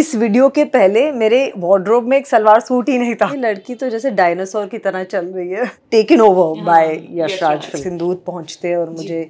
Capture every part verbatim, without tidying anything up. इस वीडियो के पहले मेरे वार्डरोब में एक सलवार सूट ही नहीं था। लड़की तो जैसे डायनासोर की तरह चल रही है। Taken over by Yashraj. सिंदूर पहुंचते और मुझे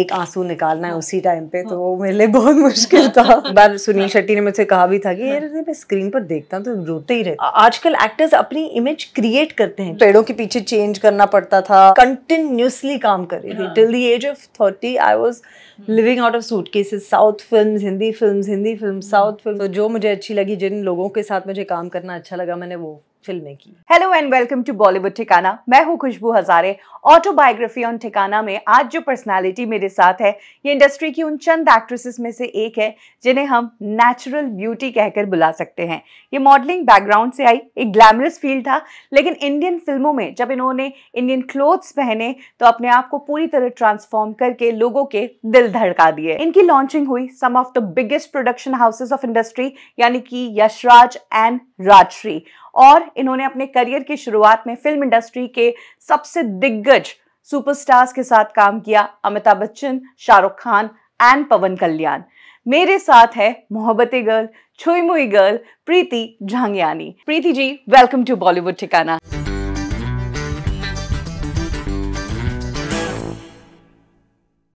एक आंसू निकालना है उसी टाइम पे, तो वो मेरे लिए बहुत मुश्किल था। एक बार सुनील शेट्टी ने मुझसे कहा भी था कि यार मैं स्क्रीन पर देखता हूँ तो रोते ही रहता। आजकल एक्टर्स अपनी इमेज क्रिएट करते हैं। पेड़ों के पीछे चेंज करना पड़ता था। कंटिन्यूसली काम कर रही थी। Till the age of thirty I was living out of suitcases. South films, Hindi films, Hindi film, south film. तो जो मुझे अच्छी लगी, जिन लोगों के साथ मुझे काम करना अच्छा लगा, मैंने वो फिल्में की। Hello and welcome to Bollywood Thikana. मैं हूँ खुशबू हजारे। ऑटोबायोग्राफी ऑन ठिकाना में आज जो पर्सनालिटी मेरे साथ है, ये इंडस्ट्री की उन चंद एक्ट्रेसेस में से एक है जिन्हें हम नेचुरल ब्यूटी कहकर बुला सकते हैं। ये मॉडलिंग बैकग्राउंड से आई एक ग्लैमरस फील्ड था, लेकिन इंडियन फिल्मों में जब इन्होंने इंडियन क्लोथ्स पहने तो अपने आप को पूरी तरह ट्रांसफॉर्म करके लोगों के दिल धड़का दिए। इनकी लॉन्चिंग हुई some of the biggest production houses of industry, यानी कि यशराज एंड राजश्री। और इन्होंने अपने करियर की शुरुआत में फिल्म इंडस्ट्री के सबसे दिग्गज सुपरस्टार्स के साथ काम किया, अमिताभ बच्चन, शाहरुख खान एंड पवन कल्याण। मेरे साथ है मोहब्बतें गर्ल, छुईमुई girl Preeti Jhangiani. Preeti ji, welcome to Bollywood Thikana.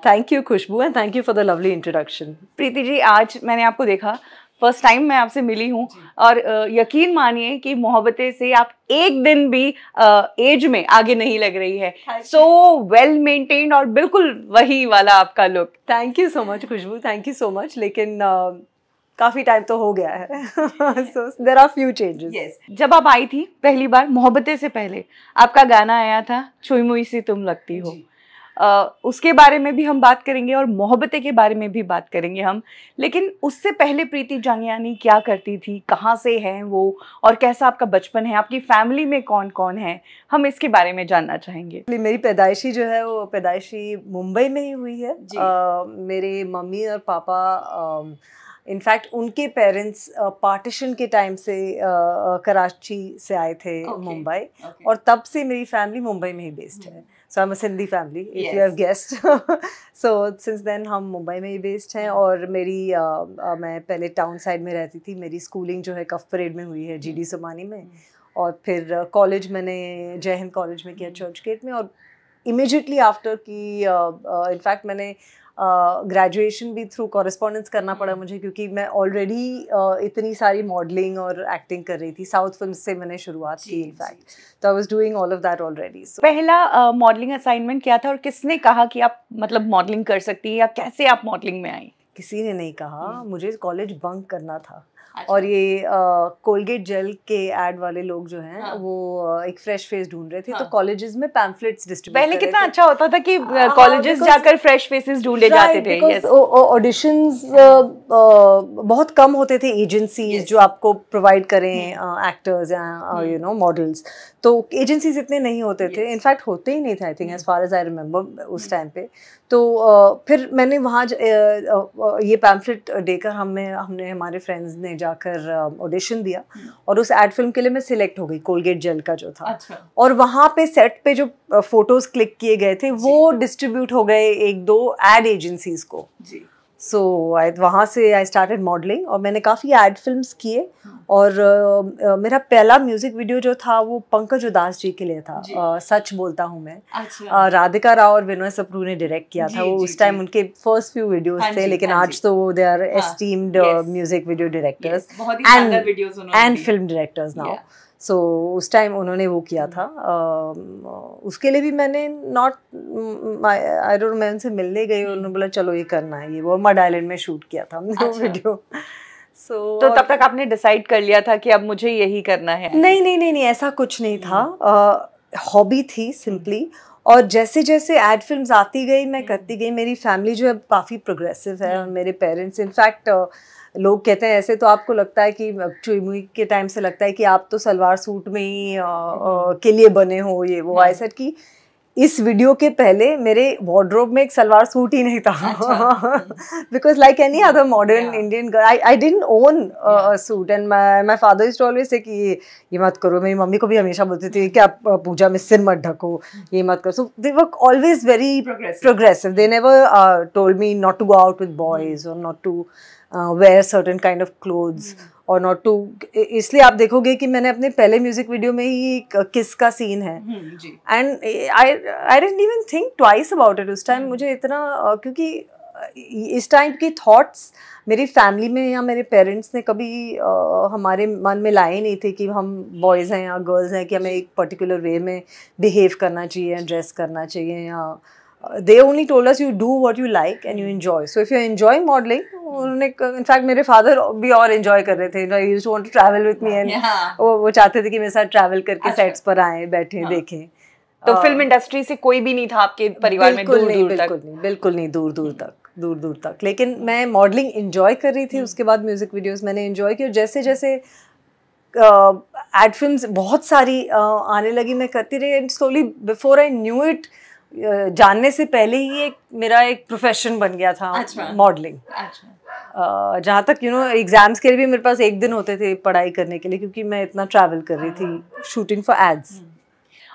Thank you Khushboo and thank you for the lovely introduction. Preeti ji, आज मैंने आपको देखा, फर्स्ट टाइम मैं आपसे मिली हूँ और यकीन मानिए कि मोहब्बतें से आप एक दिन भी एज में आगे नहीं लग रही है। सो वेल मेंटेन्ड और बिल्कुल वही वाला आपका look. Thank you so much Khushboo, thank you so much. लेकिन uh, काफ़ी टाइम तो हो गया है, so there are few changes. जब आप आई थी पहली बार, मोहब्बतें से पहले आपका गाना आया था छुईमुई सी तुम लगती हो। Uh, उसके बारे में भी हम बात करेंगे और मोहब्बतें के बारे में भी बात करेंगे हम। लेकिन उससे पहले प्रीति झांगियानी क्या करती थी, कहाँ से हैं वो और कैसा आपका बचपन है, आपकी फैमिली में कौन कौन है, हम इसके बारे में जानना चाहेंगे। मेरी पैदाइशी जो है वो पैदाइशी मुंबई में ही हुई है। uh, मेरे मम्मी और पापा uh, इनफैक्ट उनके पेरेंट्स पार्टीशन के टाइम से कराची से आए थे मुंबई, और तब से मेरी फैमिली मुंबई में ही बेस्ड है। So I am a Sindhi family, if you have guessed. So since then हम मुंबई में ही बेस्ड हैं। और मेरी मैं पहले टाउन साइड में रहती थी। मेरी स्कूलिंग जो है कफ परेड में हुई है, जीडी सोमानी में, और फिर कॉलेज मैंने जय हिंद कॉलेज में किया, चर्च गेट में। और इमीडिएटली आफ्टर की इनफैक्ट मैंने ग्रेजुएशन uh, भी थ्रू कॉरेस्पॉन्डेंस करना पड़ा मुझे, क्योंकि मैं ऑलरेडी uh, इतनी सारी मॉडलिंग और एक्टिंग कर रही थी। साउथ फिल्म से मैंने शुरुआत की इनफैक्ट, तो I was doing all of that already. पहला मॉडलिंग uh, असाइनमेंट क्या था और किसने कहा कि आप मतलब मॉडलिंग कर सकती हैं, या कैसे आप मॉडलिंग में आई? किसी ने नहीं कहा, मुझे कॉलेज बंक करना था। और ये कोलगेट uh, जेल के एड वाले लोग जो हैं, हाँ। वो uh, एक फ्रेश फेस ढूंढ रहे थे, हाँ। तो कॉलेजेस में पैम्फलेट्स डिस्ट्रीब्यूट पहले कितना अच्छा होता था कि कॉलेजेस uh, जाकर फ्रेश फेसेस ढूंढे जाते थे। Auditions yes. uh, uh, बहुत कम होते थे, एजेंसीज yes. जो आपको प्रोवाइड करें एक्टर्स या यू नो मॉडल्स, तो एजेंसीज इतने नहीं होते yes. थे। इनफैक्ट होते ही नहीं थे I think, as far as I remember उस टाइम पे। तो uh, फिर मैंने वहाँ uh, uh, ये पैम्फलेट देकर हमें हमने हमारे फ्रेंड्स ने जाकर ऑडिशन uh, दिया, और उस एड फिल्म के लिए मैं सिलेक्ट हो गई, कोलगेट जेल का जो था। अच्छा। और वहाँ पे सेट पे जो फोटोज क्लिक किए गए थे वो डिस्ट्रीब्यूट हो गए एक दो एड एजेंसीज को। जी। सो आई वहाँ से आई स्टार्टेड मॉडलिंग, और मैंने काफ़ी एड फिल्म्स किए। और uh, uh, मेरा पहला म्यूजिक वीडियो जो था वो पंकज उदास जी के लिए था, uh, सच बोलता हूँ मैं। अच्छा। uh, राधिका राव और विनोद सप्रू ने डायरेक्ट किया था। जी, वो जी, उस टाइम उनके फर्स्ट फ्यू वीडियोस थे, लेकिन आज तो वो they are esteemed music video directors and film directors now. So so, उस टाइम उन्होंने वो किया था। uh, उसके लिए भी मैंने नॉट आई डोंट मैं उनसे मिलने गई, उन्होंने बोला चलो ये करना है ये वो। मड आइलैंड में शूट किया था हमने। अच्छा। वो वीडियो। So, तो तब तक आपने डिसाइड कर लिया था कि अब मुझे यही करना है? नहीं नहीं नहीं, नहीं ऐसा कुछ नहीं था। हॉबी uh, थी सिंपली, और जैसे जैसे एड फिल्म्स आती गई मैं करती गई। मेरी फैमिली जो है काफ़ी प्रोग्रेसिव है, और मेरे पेरेंट्स इनफैक्ट uh, लोग कहते हैं ऐसे, तो आपको लगता है कि चुईमुई के टाइम से लगता है कि आप तो सलवार सूट में ही आ, आ, के लिए बने हो ये वो। ऐसा कि इस वीडियो के पहले मेरे वार्डरोब में एक सलवार सूट ही नहीं था, because like any other modern Indian girl I I didn't own suit. And my my father is always say कि ये ये मत करो। मेरी मम्मी को भी हमेशा बोलती थी कि आप पूजा में सिर मत ढको, ये मत करो। So they were always very progressive. They never told me not to go out with boys और not to Uh, wear certain kind of clothes, mm. और नॉट टू, इसलिए आप देखोगे कि मैंने अपने पहले म्यूजिक वीडियो में ही किस का सीन है, and I I didn't even think twice about it उस टाइम। मुझे इतना क्योंकि इस टाइम की थॉट्स मेरी फैमिली में या मेरे पेरेंट्स ने कभी आ, हमारे मन में लाए नहीं थे कि हम बॉयज़ हैं या गर्ल्स हैं कि हमें एक पर्टिकुलर वे में बिहेव करना चाहिए, ड्रेस करना चाहिए, या they only told us you do what you like and you enjoy. So if you enjoy modelling, उन्होंने इनफैक्ट मेरे फादर भी और एन्जॉय कर रहे थे, I used to want to travel with me and वो वो चाहते थे कि मेरे साथ ट्रैवल करके सेट्स पर आए, बैठे, देखें। तो फिल्म इंडस्ट्री से कोई भी नहीं था आपके परिवार में? बिल्कुल नहीं, बिल्कुल नहीं, बिल्कुल नहीं, दूर दूर तक, दूर दूर तक। लेकिन मैं मॉडलिंग एंजॉय कर रही थी, उसके बाद म्यूजिक वीडियोस मैंने एंजॉय किया। जैसे जैसे एड फिल्म्स बहुत सारी आने लगी, मैं करती रही, and slowly before I knew it, जानने से पहले ही एक मेरा एक प्रोफेशन बन गया था मॉडलिंग। जहाँ तक यू नो एग्जाम्स के लिए भी मेरे पास एक दिन होते थे पढ़ाई करने के लिए, क्योंकि मैं इतना ट्रैवल कर रही थी शूटिंग फॉर एड्स।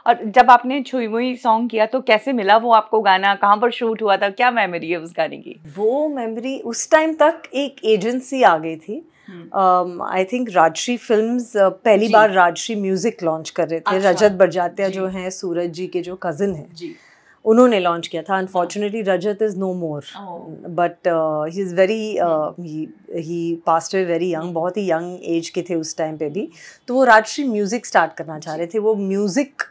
और जब आपने छुईमुई सॉन्ग किया तो कैसे मिला वो आपको गाना, कहाँ पर शूट हुआ था, क्या मेमोरी है उस गाने की? वो मेमोरी उस टाइम तक एक एजेंसी आ गई थी, आई थिंक राजश्री फिल्म्स, पहली बार राजश्री म्यूजिक लॉन्च कर रहे थे। रजत बरजात्या जो हैं सूरज जी के जो कज़िन हैं, उन्होंने लॉन्च किया था। Unfortunately Rajat is no more, but he is very, he passed away very young, बहुत ही यंग एज के थे उस टाइम पे भी। तो वो राजश्री म्यूज़िक स्टार्ट करना चाह रहे थे, वो music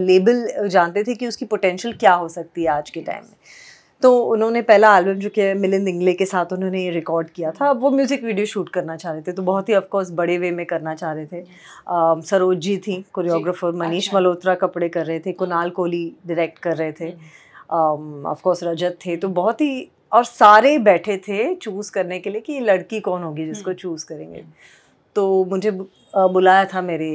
label uh, uh, uh, जानते थे कि उसकी पोटेंशियल क्या हो सकती है आज के टाइम में। तो उन्होंने पहला एल्बम जो कि मिलिंद इंगले के साथ उन्होंने ये रिकॉर्ड किया था। अब वो म्यूज़िक वीडियो शूट करना चाह रहे थे, तो बहुत ही ऑफकोर्स बड़े वे में करना चाह रहे थे। uh, सरोज जी थी कोरियोग्राफर, मनीष मल्होत्रा कपड़े कर रहे थे, कुणाल कोहली डायरेक्ट कर रहे थे, ऑफकोर्स um, रजत थे। तो बहुत ही, और सारे बैठे थे चूज़ करने के लिए कि ये लड़की कौन होगी जिसको चूज़ करेंगे। तो मुझे बुलाया था मेरे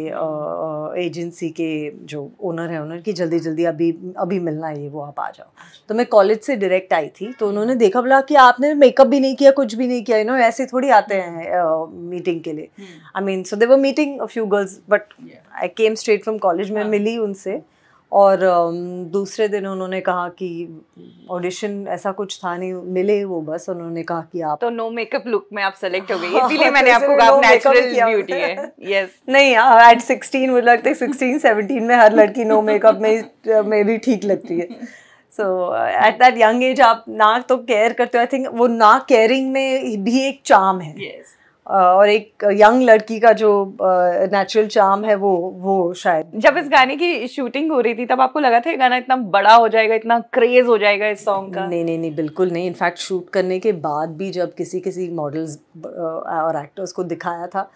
एजेंसी के जो ओनर है, ओनर की जल्दी जल्दी अभी अभी मिलना है, ये वो आप आ जाओ। तो मैं कॉलेज से डायरेक्ट आई थी, तो उन्होंने देखा बोला कि आपने मेकअप भी नहीं किया, कुछ भी नहीं किया, यू नो ऐसे थोड़ी आते हैं मीटिंग के लिए। I mean so they were meeting a few girls, but I came straight from college, में मिली उनसे। और दूसरे दिन उन्होंने कहा कि ऑडिशन ऐसा कुछ था नहीं, मिले वो बस, उन्होंने कहा कि आप तो नो मेकअप लुक में आप सेलेक्ट हो गई, इसीलिए मैंने आपको कहा आप नेचुरल ब्यूटी है। यस, नहीं एट सिक्सटीन मुझे लगता है सिक्सटीन सेवनटीन में हर लड़की नो मेकअप में में भी ठीक लगती है। So at that young age आप ना तो केयर करते हो, आई थिंक वो ना केयरिंग में भी एक चार्म है। yes. और एक यंग लड़की का जो नेचुरल चार्म है वो वो शायद। जब इस गाने की शूटिंग हो रही थी तब आपको लगा था ये गाना इतना बड़ा हो जाएगा, इतना क्रेज हो जाएगा इस सॉन्ग का? नहीं नहीं नहीं, बिल्कुल नहीं। इनफैक्ट शूट करने के बाद भी जब किसी किसी मॉडल्स और एक्टर्स को दिखाया था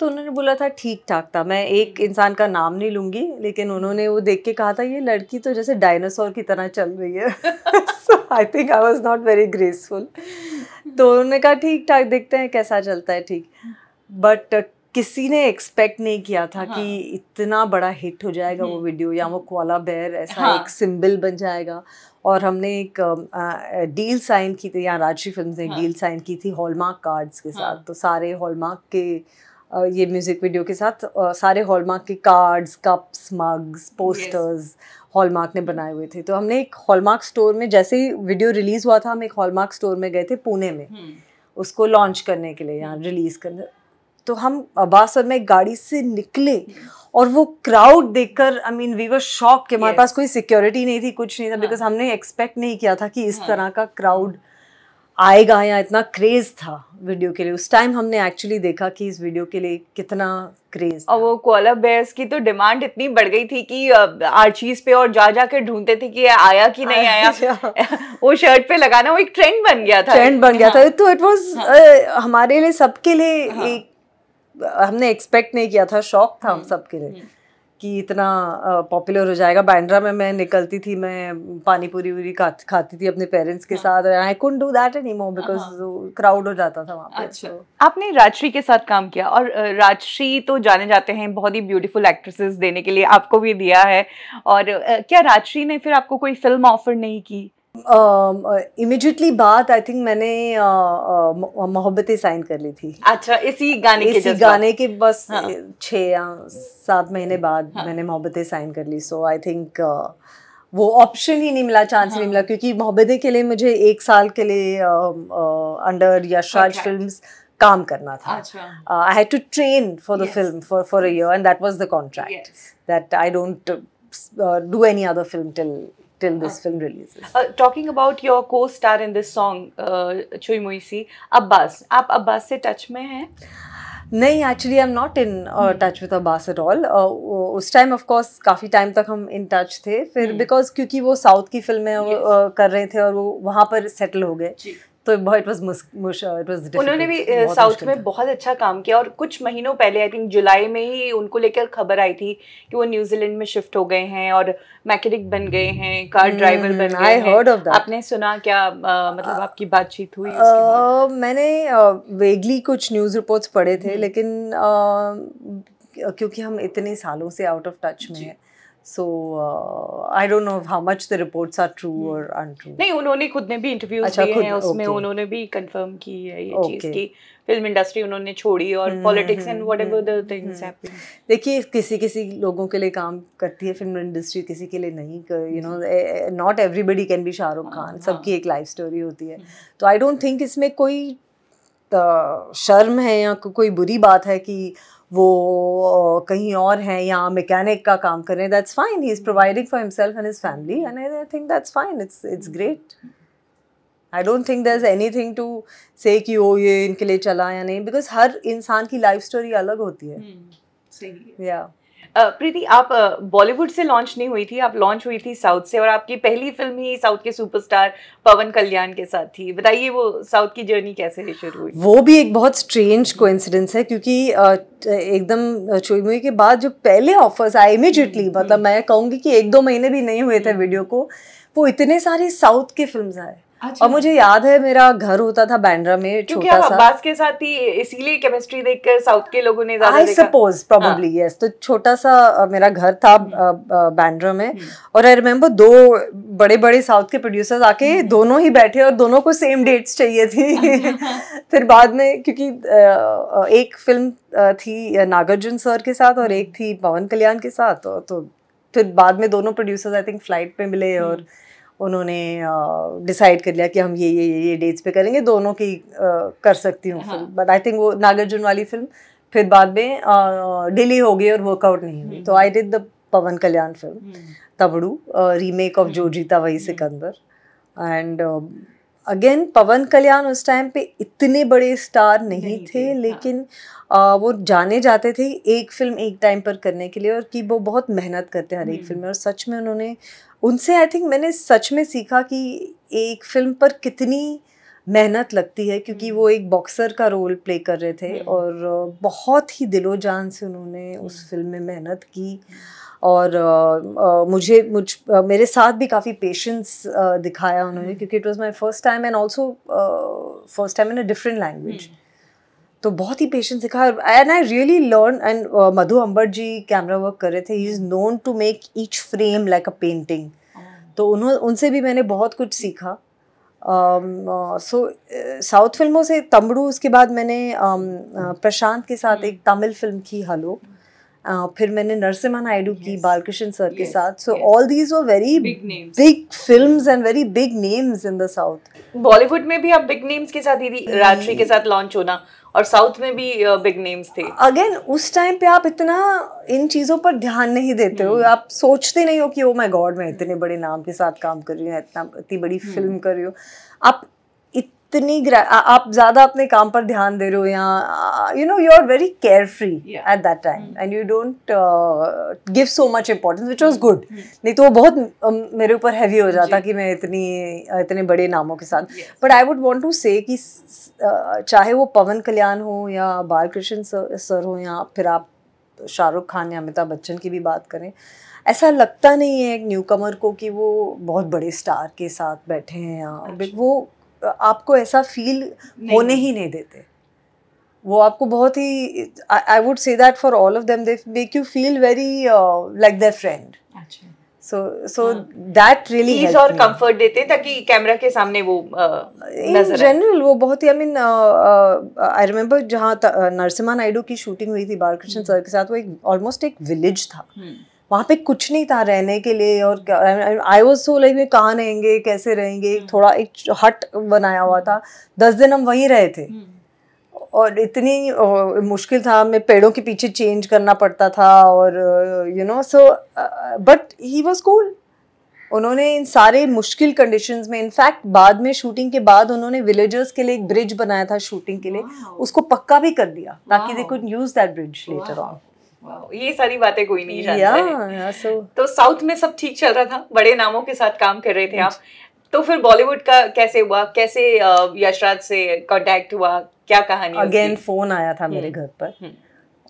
तो उन्होंने बोला था ठीक ठाक था। मैं एक इंसान का नाम नहीं लूँगी, लेकिन उन्होंने वो देख के कहा था ये लड़की तो जैसे डायनासोर की तरह चल रही है। So I think I was not very graceful. तो उन्होंने कहा ठीक ठाक, देखते हैं कैसा चलता है, ठीक। बट uh, किसी ने एक्सपेक्ट नहीं किया था हाँ. कि इतना बड़ा हिट हो जाएगा वो वीडियो, या वो कोला बेयर ऐसा हाँ. एक सिंबल बन जाएगा। और हमने एक डील साइन की थी, यहाँ राजश्री फिल्म्स ने हाँ. डील साइन की थी हॉलमार्क कार्ड्स के साथ। तो सारे हॉलमार्क के Uh, ये म्यूज़िक वीडियो के साथ uh, सारे हॉलमार्क के cards, cups, mugs, posters Hallmark ने बनाए हुए थे। तो हमने एक हॉलमार्क स्टोर में, जैसे ही वीडियो रिलीज़ हुआ था, हम एक हॉलमार्क स्टोर में गए थे पुणे में hmm. उसको लॉन्च करने के लिए, यहाँ रिलीज़ करने। तो हम अब्बासर में गाड़ी से निकले hmm. और वो क्राउड देखकर I mean we were shock कि हमारे yes. पास कोई सिक्योरिटी नहीं थी, कुछ नहीं था, बिकॉज हाँ. हमने एक्सपेक्ट नहीं किया था कि इस हाँ. तरह का क्राउड आएगा या इतना क्रेज़ था वीडियो के लिए। उस टाइम हमने एक्चुअली देखा कि इस वीडियो के लिए कितना क्रेज़। और वो कोला बेयर्स की तो डिमांड इतनी बढ़ गई थी कि आर्चीज़ पे और जा जा के ढूंढते थे कि आया कि नहीं आया, आया। वो शर्ट पे लगाना वो एक ट्रेंड बन गया था, ट्रेंड बन गया हाँ। था। तो इट वाज हाँ। हमारे लिए, सबके लिए हाँ। एक, हमने एक्सपेक्ट नहीं किया था, शौक था हम सबके लिए कि इतना पॉपुलर हो जाएगा। बांद्रा में मैं निकलती थी, मैं पानी पूरी वूरी खा खाती थी अपने पेरेंट्स के साथ, और I couldn't do that anymore because crowd हो जाता था वहाँ पे। अच्छा, आपने राजश्री के साथ काम किया, और राजश्री तो जाने जाते हैं बहुत ही ब्यूटीफुल एक्ट्रेसेस देने के लिए, आपको भी दिया है। और क्या राजश्री ने फिर आपको कोई फिल्म ऑफर नहीं की? इमीडिएटली बात, आई थिंक मैंने मोहब्बतें साइन कर ली थी। अच्छा, इसी गाने के, इसी गाने के बस छः या सात महीने बाद मैंने मोहब्बतें साइन कर ली। सो आई थिंक वो ऑप्शन ही नहीं मिला, चांस ही नहीं मिला, क्योंकि मोहब्बतें के लिए मुझे एक साल के लिए अंडर यशराज फिल्म्स काम करना था. I had to train for the film for for a year and that was the contract that I don't do any other film till till this uh, film releases. Uh, talking about your co-star in this song, uh, Chhuimui Si, Abbas. आप Abbas से touch में हैं? नहीं, actually I'm not in uh, hmm. touch with Abbas at all. Uh, उस time of course काफ़ी time तक हम in touch थे. फिर hmm. because क्योंकि वो South की फिल्में yes. uh, कर रहे थे और वो वहाँ पर settle हो गए. जी. तो बहुत it was mush it was difficult. उन्होंने भी साउथ में बहुत अच्छा काम किया और कुछ महीनों पहले आई थिंक जुलाई में ही उनको लेकर खबर आई थी कि वो न्यूजीलैंड में शिफ्ट हो गए हैं और मैकेनिक बन गए हैं, कार ड्राइवर बन गए हैं. I heard of that. आपने सुना क्या? मतलब आपकी बातचीत हुई उसके बाद? मैंने वेगली कुछ न्यूज़ रिपोर्ट्स पढ़े थे, लेकिन क्योंकि हम इतने सालों से आउट ऑफ टच में हैं, so uh, I don't know how much the reports are true hmm. or untrue. नहीं, उन्होंने खुद ने भी इंटरव्यूज दिए हैं, उसमें उन्होंने भी कंफर्म की है ये चीज़ कि फिल्म इंडस्ट्री उन्होंने छोड़ी और politics and whatever the things happening. देखिए, किसी किसी लोगों के लिए काम करती है फिल्म इंडस्ट्री, किसी के लिए नहीं. You know, not everybody can be Shahrukh Khan. सबकी एक लाइफ स्टोरी होती है. तो आई डोंट थिंक इसमें कोई शर्म है या कोई बुरी बात है कि वो कहीं और हैं या मैकेनिक का काम कर रहे हैं. That's fine. He is providing for himself and his family and I think that's fine. It's it's great. I don't think there is anything to say कि ओ ये इनके लिए चला या नहीं, बिकॉज हर इंसान की लाइफ स्टोरी अलग होती है. सही है. या प्रीति, आप बॉलीवुड से लॉन्च नहीं हुई थी, आप लॉन्च हुई थी साउथ से और आपकी पहली फिल्म ही साउथ के सुपरस्टार पवन कल्याण के साथ थी. बताइए वो साउथ की जर्नी कैसे शुरू हुई? वो भी एक बहुत स्ट्रेंज कोइंसिडेंस है, क्योंकि एकदम चुईमुई के बाद जो पहले ऑफर्स आए इमीडिएटली, मतलब मैं कहूँगी कि एक दो महीने भी नहीं हुए थे वीडियो को, वो इतने सारे साउथ के फिल्म आए. अच्छा. और मुझे याद है मेरा घर होता था बांद्रा में, छोटा सा. अब्बास के साथ ही इसीलिए केमिस्ट्री देखकर साउथ के लोगों ने ज़्यादा देखा, आई सपोज प्रोबेबली. यस. तो छोटा सा मेरा घर था बांद्रा में और आई रिमेम्बर दो बड़े बड़े साउथ के प्रोड्यूसर्स आके दोनों ही बैठे और दोनों को सेम डेट्स चाहिए थी. फिर बाद में क्योंकि एक फिल्म थी नागार्जुन सर के साथ और एक थी पवन कल्याण के साथ, तो फिर बाद में दोनों प्रोड्यूसर्स आई थिंक फ्लाइट पे मिले और उन्होंने डिसाइड uh, कर लिया कि हम ये ये ये डेट्स पे करेंगे. दोनों की uh, कर सकती हूँ फिल्म, बट आई थिंक वो नागार्जुन वाली फिल्म फिर बाद में डिले uh, हो गई और वर्कआउट नहीं हुई. तो I did the Pawan Kalyan film Thammudu, remake of Jo Jeeta वही सिकंदर. एंड अगेन पवन कल्याण उस टाइम पे इतने बड़े स्टार नहीं, नहीं थे, लेकिन आ, वो जाने जाते थे एक फिल्म एक टाइम पर करने के लिए और कि वो बहुत मेहनत करते हैं हर एक फिल्म में. और सच में उन्होंने उनसे आई थिंक मैंने सच में सीखा कि एक फिल्म पर कितनी मेहनत लगती है, क्योंकि वो एक बॉक्सर का रोल प्ले कर रहे थे और बहुत ही दिलो जान से उन्होंने उस फिल्म में मेहनत की. और uh, uh, मुझे मुझ uh, मेरे साथ भी काफ़ी पेशेंस uh, दिखाया उन्होंने, क्योंकि it was my first time and also first time in a different language. तो बहुत ही पेशेंस दिखाया and I really learn. And Madhu Ambar ji camera work कर रहे थे. He is known to make each frame like a painting. तो उन्होंने उनसे भी मैंने बहुत कुछ सीखा. सो साउथ फिल्मों से तम्बड़ू, उसके बाद मैंने um, uh, प्रशांत के साथ एक तमिल फिल्म की हलो. Uh, फिर मैंने नरसिम्हा नायडू yes. की बालकृष्ण सर yes. के साथ. So all these were very big films and very big names in the south. Bollywood में भी आप बिग नेम्स के साथ, दीदी रात्रि के साथ लॉन्च होना, और साउथ में भी बिग नेम्स थे. अगेन उस टाइम पे आप इतना इन चीज़ों पर ध्यान नहीं देते हो, आप सोचते नहीं हो कि ओ माय गॉड मैं इतने बड़े नाम के साथ काम कर रही हूँ, इतना इतनी बड़ी फिल्म कर रही हूँ. आप इतनी ग्रा आप ज़्यादा अपने काम पर ध्यान दे रहे हो, या you know you are very care free at that time and you don't give so much importance, which was good. नहीं तो वो बहुत um, मेरे ऊपर हैवी हो जाता कि मैं इतनी इतने बड़े नामों के साथ. But I would want to say कि uh, चाहे वो पवन कल्याण हो या बालकृष्ण सर, सर हो या फिर आप शाहरुख खान या अमिताभ बच्चन की भी बात करें, ऐसा लगता नहीं है एक न्यूकमर को कि वो बहुत बड़े स्टार के साथ बैठे हैं. या वो आपको ऐसा फील होने ही नहीं देते. वो आपको बहुत ही, I would say that for all of them, they make you feel very like their friend. अच्छा. So so that really is और कंफर्ट देते हैं ताकि कैमरा के सामने वो इन जनरल वो बहुत ही, आई मीन आई रिमेम्बर जहाँ नरसिम्हा नायडू की शूटिंग हुई थी बालकृष्ण सर के साथ, वो एक ऑलमोस्ट एक विलेज था. वहाँ पे कुछ नहीं था रहने के लिए. और आई वॉज सो लाइक में कहाँ रहेंगे, कैसे रहेंगे. थोड़ा एक हट बनाया हुआ था, दस दिन हम वहीं रहे थे और इतनी और मुश्किल था, हमें पेड़ों के पीछे चेंज करना पड़ता था और you know so but he was cool. उन्होंने इन सारे मुश्किल कंडीशंस में इनफैक्ट बाद में शूटिंग के बाद उन्होंने विलेजर्स के लिए एक ब्रिज बनाया था शूटिंग के लिए, उसको पक्का भी कर दिया ताकि they could use that bridge later on. Wow, ये सारी बातें कोई नहीं जानता है। yeah, so... तो साउथ में सब ठीक चल रहा था, बड़े नामों के साथ काम कर रहे थे आप, तो फिर बॉलीवुड का कैसे हुआ, कैसे यशराज से कांटेक्ट हुआ, क्या कहानी? अगेन फोन आया था मेरे घर पर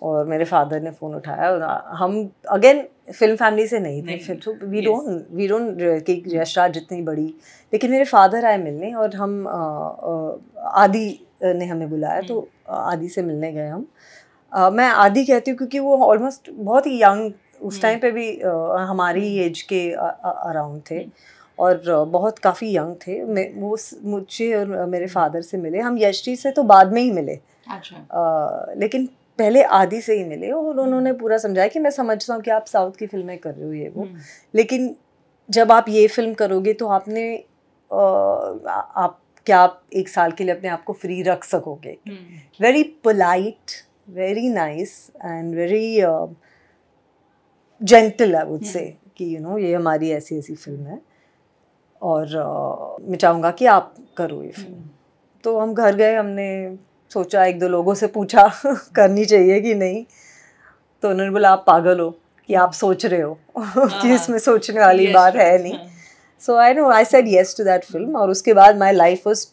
और मेरे फादर ने फोन उठाया और हम अगेन फिल्म फैमिली से नहीं थे, तो वी डोंट वी डोंट कि यशराज जितनी बड़ी, लेकिन मेरे फादर आए मिलने और हम आदि ने हमें बुलाया तो आदि से मिलने गए हम। Uh, मैं आदि कहती हूँ क्योंकि वो ऑलमोस्ट बहुत ही यंग उस टाइम पे भी uh, हमारी एज के अराउंड थे और uh, बहुत काफ़ी यंग थे। मैं वो मुझे और मेरे फादर से मिले, हम यशरी से तो बाद में ही मिले। अच्छा। uh, लेकिन पहले आदि से ही मिले और उन्होंने पूरा समझाया कि मैं समझता हूँ कि आप साउथ की फिल्में कर रहे हो ये वो, लेकिन जब आप ये फिल्म करोगे तो आपने uh, आप क्या आप एक साल के लिए अपने आप को फ्री रख सकोगे। Very polite, very nice and very uh, gentle I would yeah. say कि you know ये हमारी ऐसी ऐसी फिल्म है और uh, मैं चाहूँगा कि आप करो ये फिल्म। yeah. तो हम घर गए, हमने सोचा एक दो लोगों से पूछा करनी चाहिए कि नहीं, तो उन्होंने बोला आप पागल हो कि आप सोच रहे हो कि इसमें सोचने वाली yes, बात है नहीं। So I know I said yes to that film और उसके बाद my life was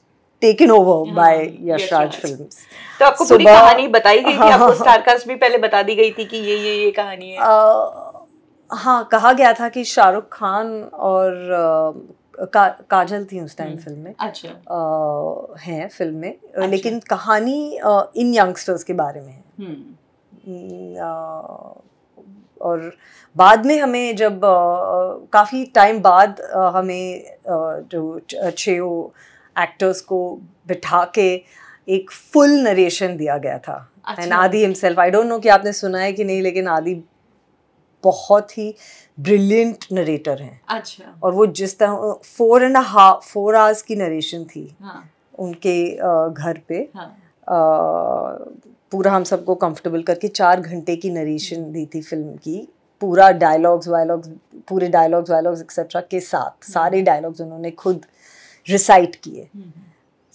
taken over by Yashraj films. तो आपको पूरी कहानी बताई गई थी, आपको स्टारकास्ट भी पहले बता दी गई थी कि ये ये ये कहानी है? हाँ, कहा गया था कि शाहरुख खान और काजल थी उस टाइम फिल्म में। अच्छा। हैं फिल्म में, लेकिन कहानी इन यंगस्टर्स के बारे में है। और बाद में हमें जब काफ़ी टाइम बाद हमें जो अच्छे एक्टर्स को बिठा के एक फुल नरेशन दिया गया था। एंड आदि हिमसेल्फ, आई डोंट नो कि आपने सुना है कि नहीं, लेकिन आदि बहुत ही ब्रिलियंट नरेटर हैं। अच्छा। और वो जिस तरह four and half four hours की नरेशन थी। हाँ। उनके घर पे। हाँ। आ, पूरा हम सबको कंफर्टेबल करके चार घंटे की नरेशन दी थी फिल्म की, पूरा डायलॉग्स वायलॉग्स पूरे डायलॉग्स वायलॉग्स एक्सेट्रा के साथ, सारे डायलॉग्स उन्होंने खुद रिसाइट किए।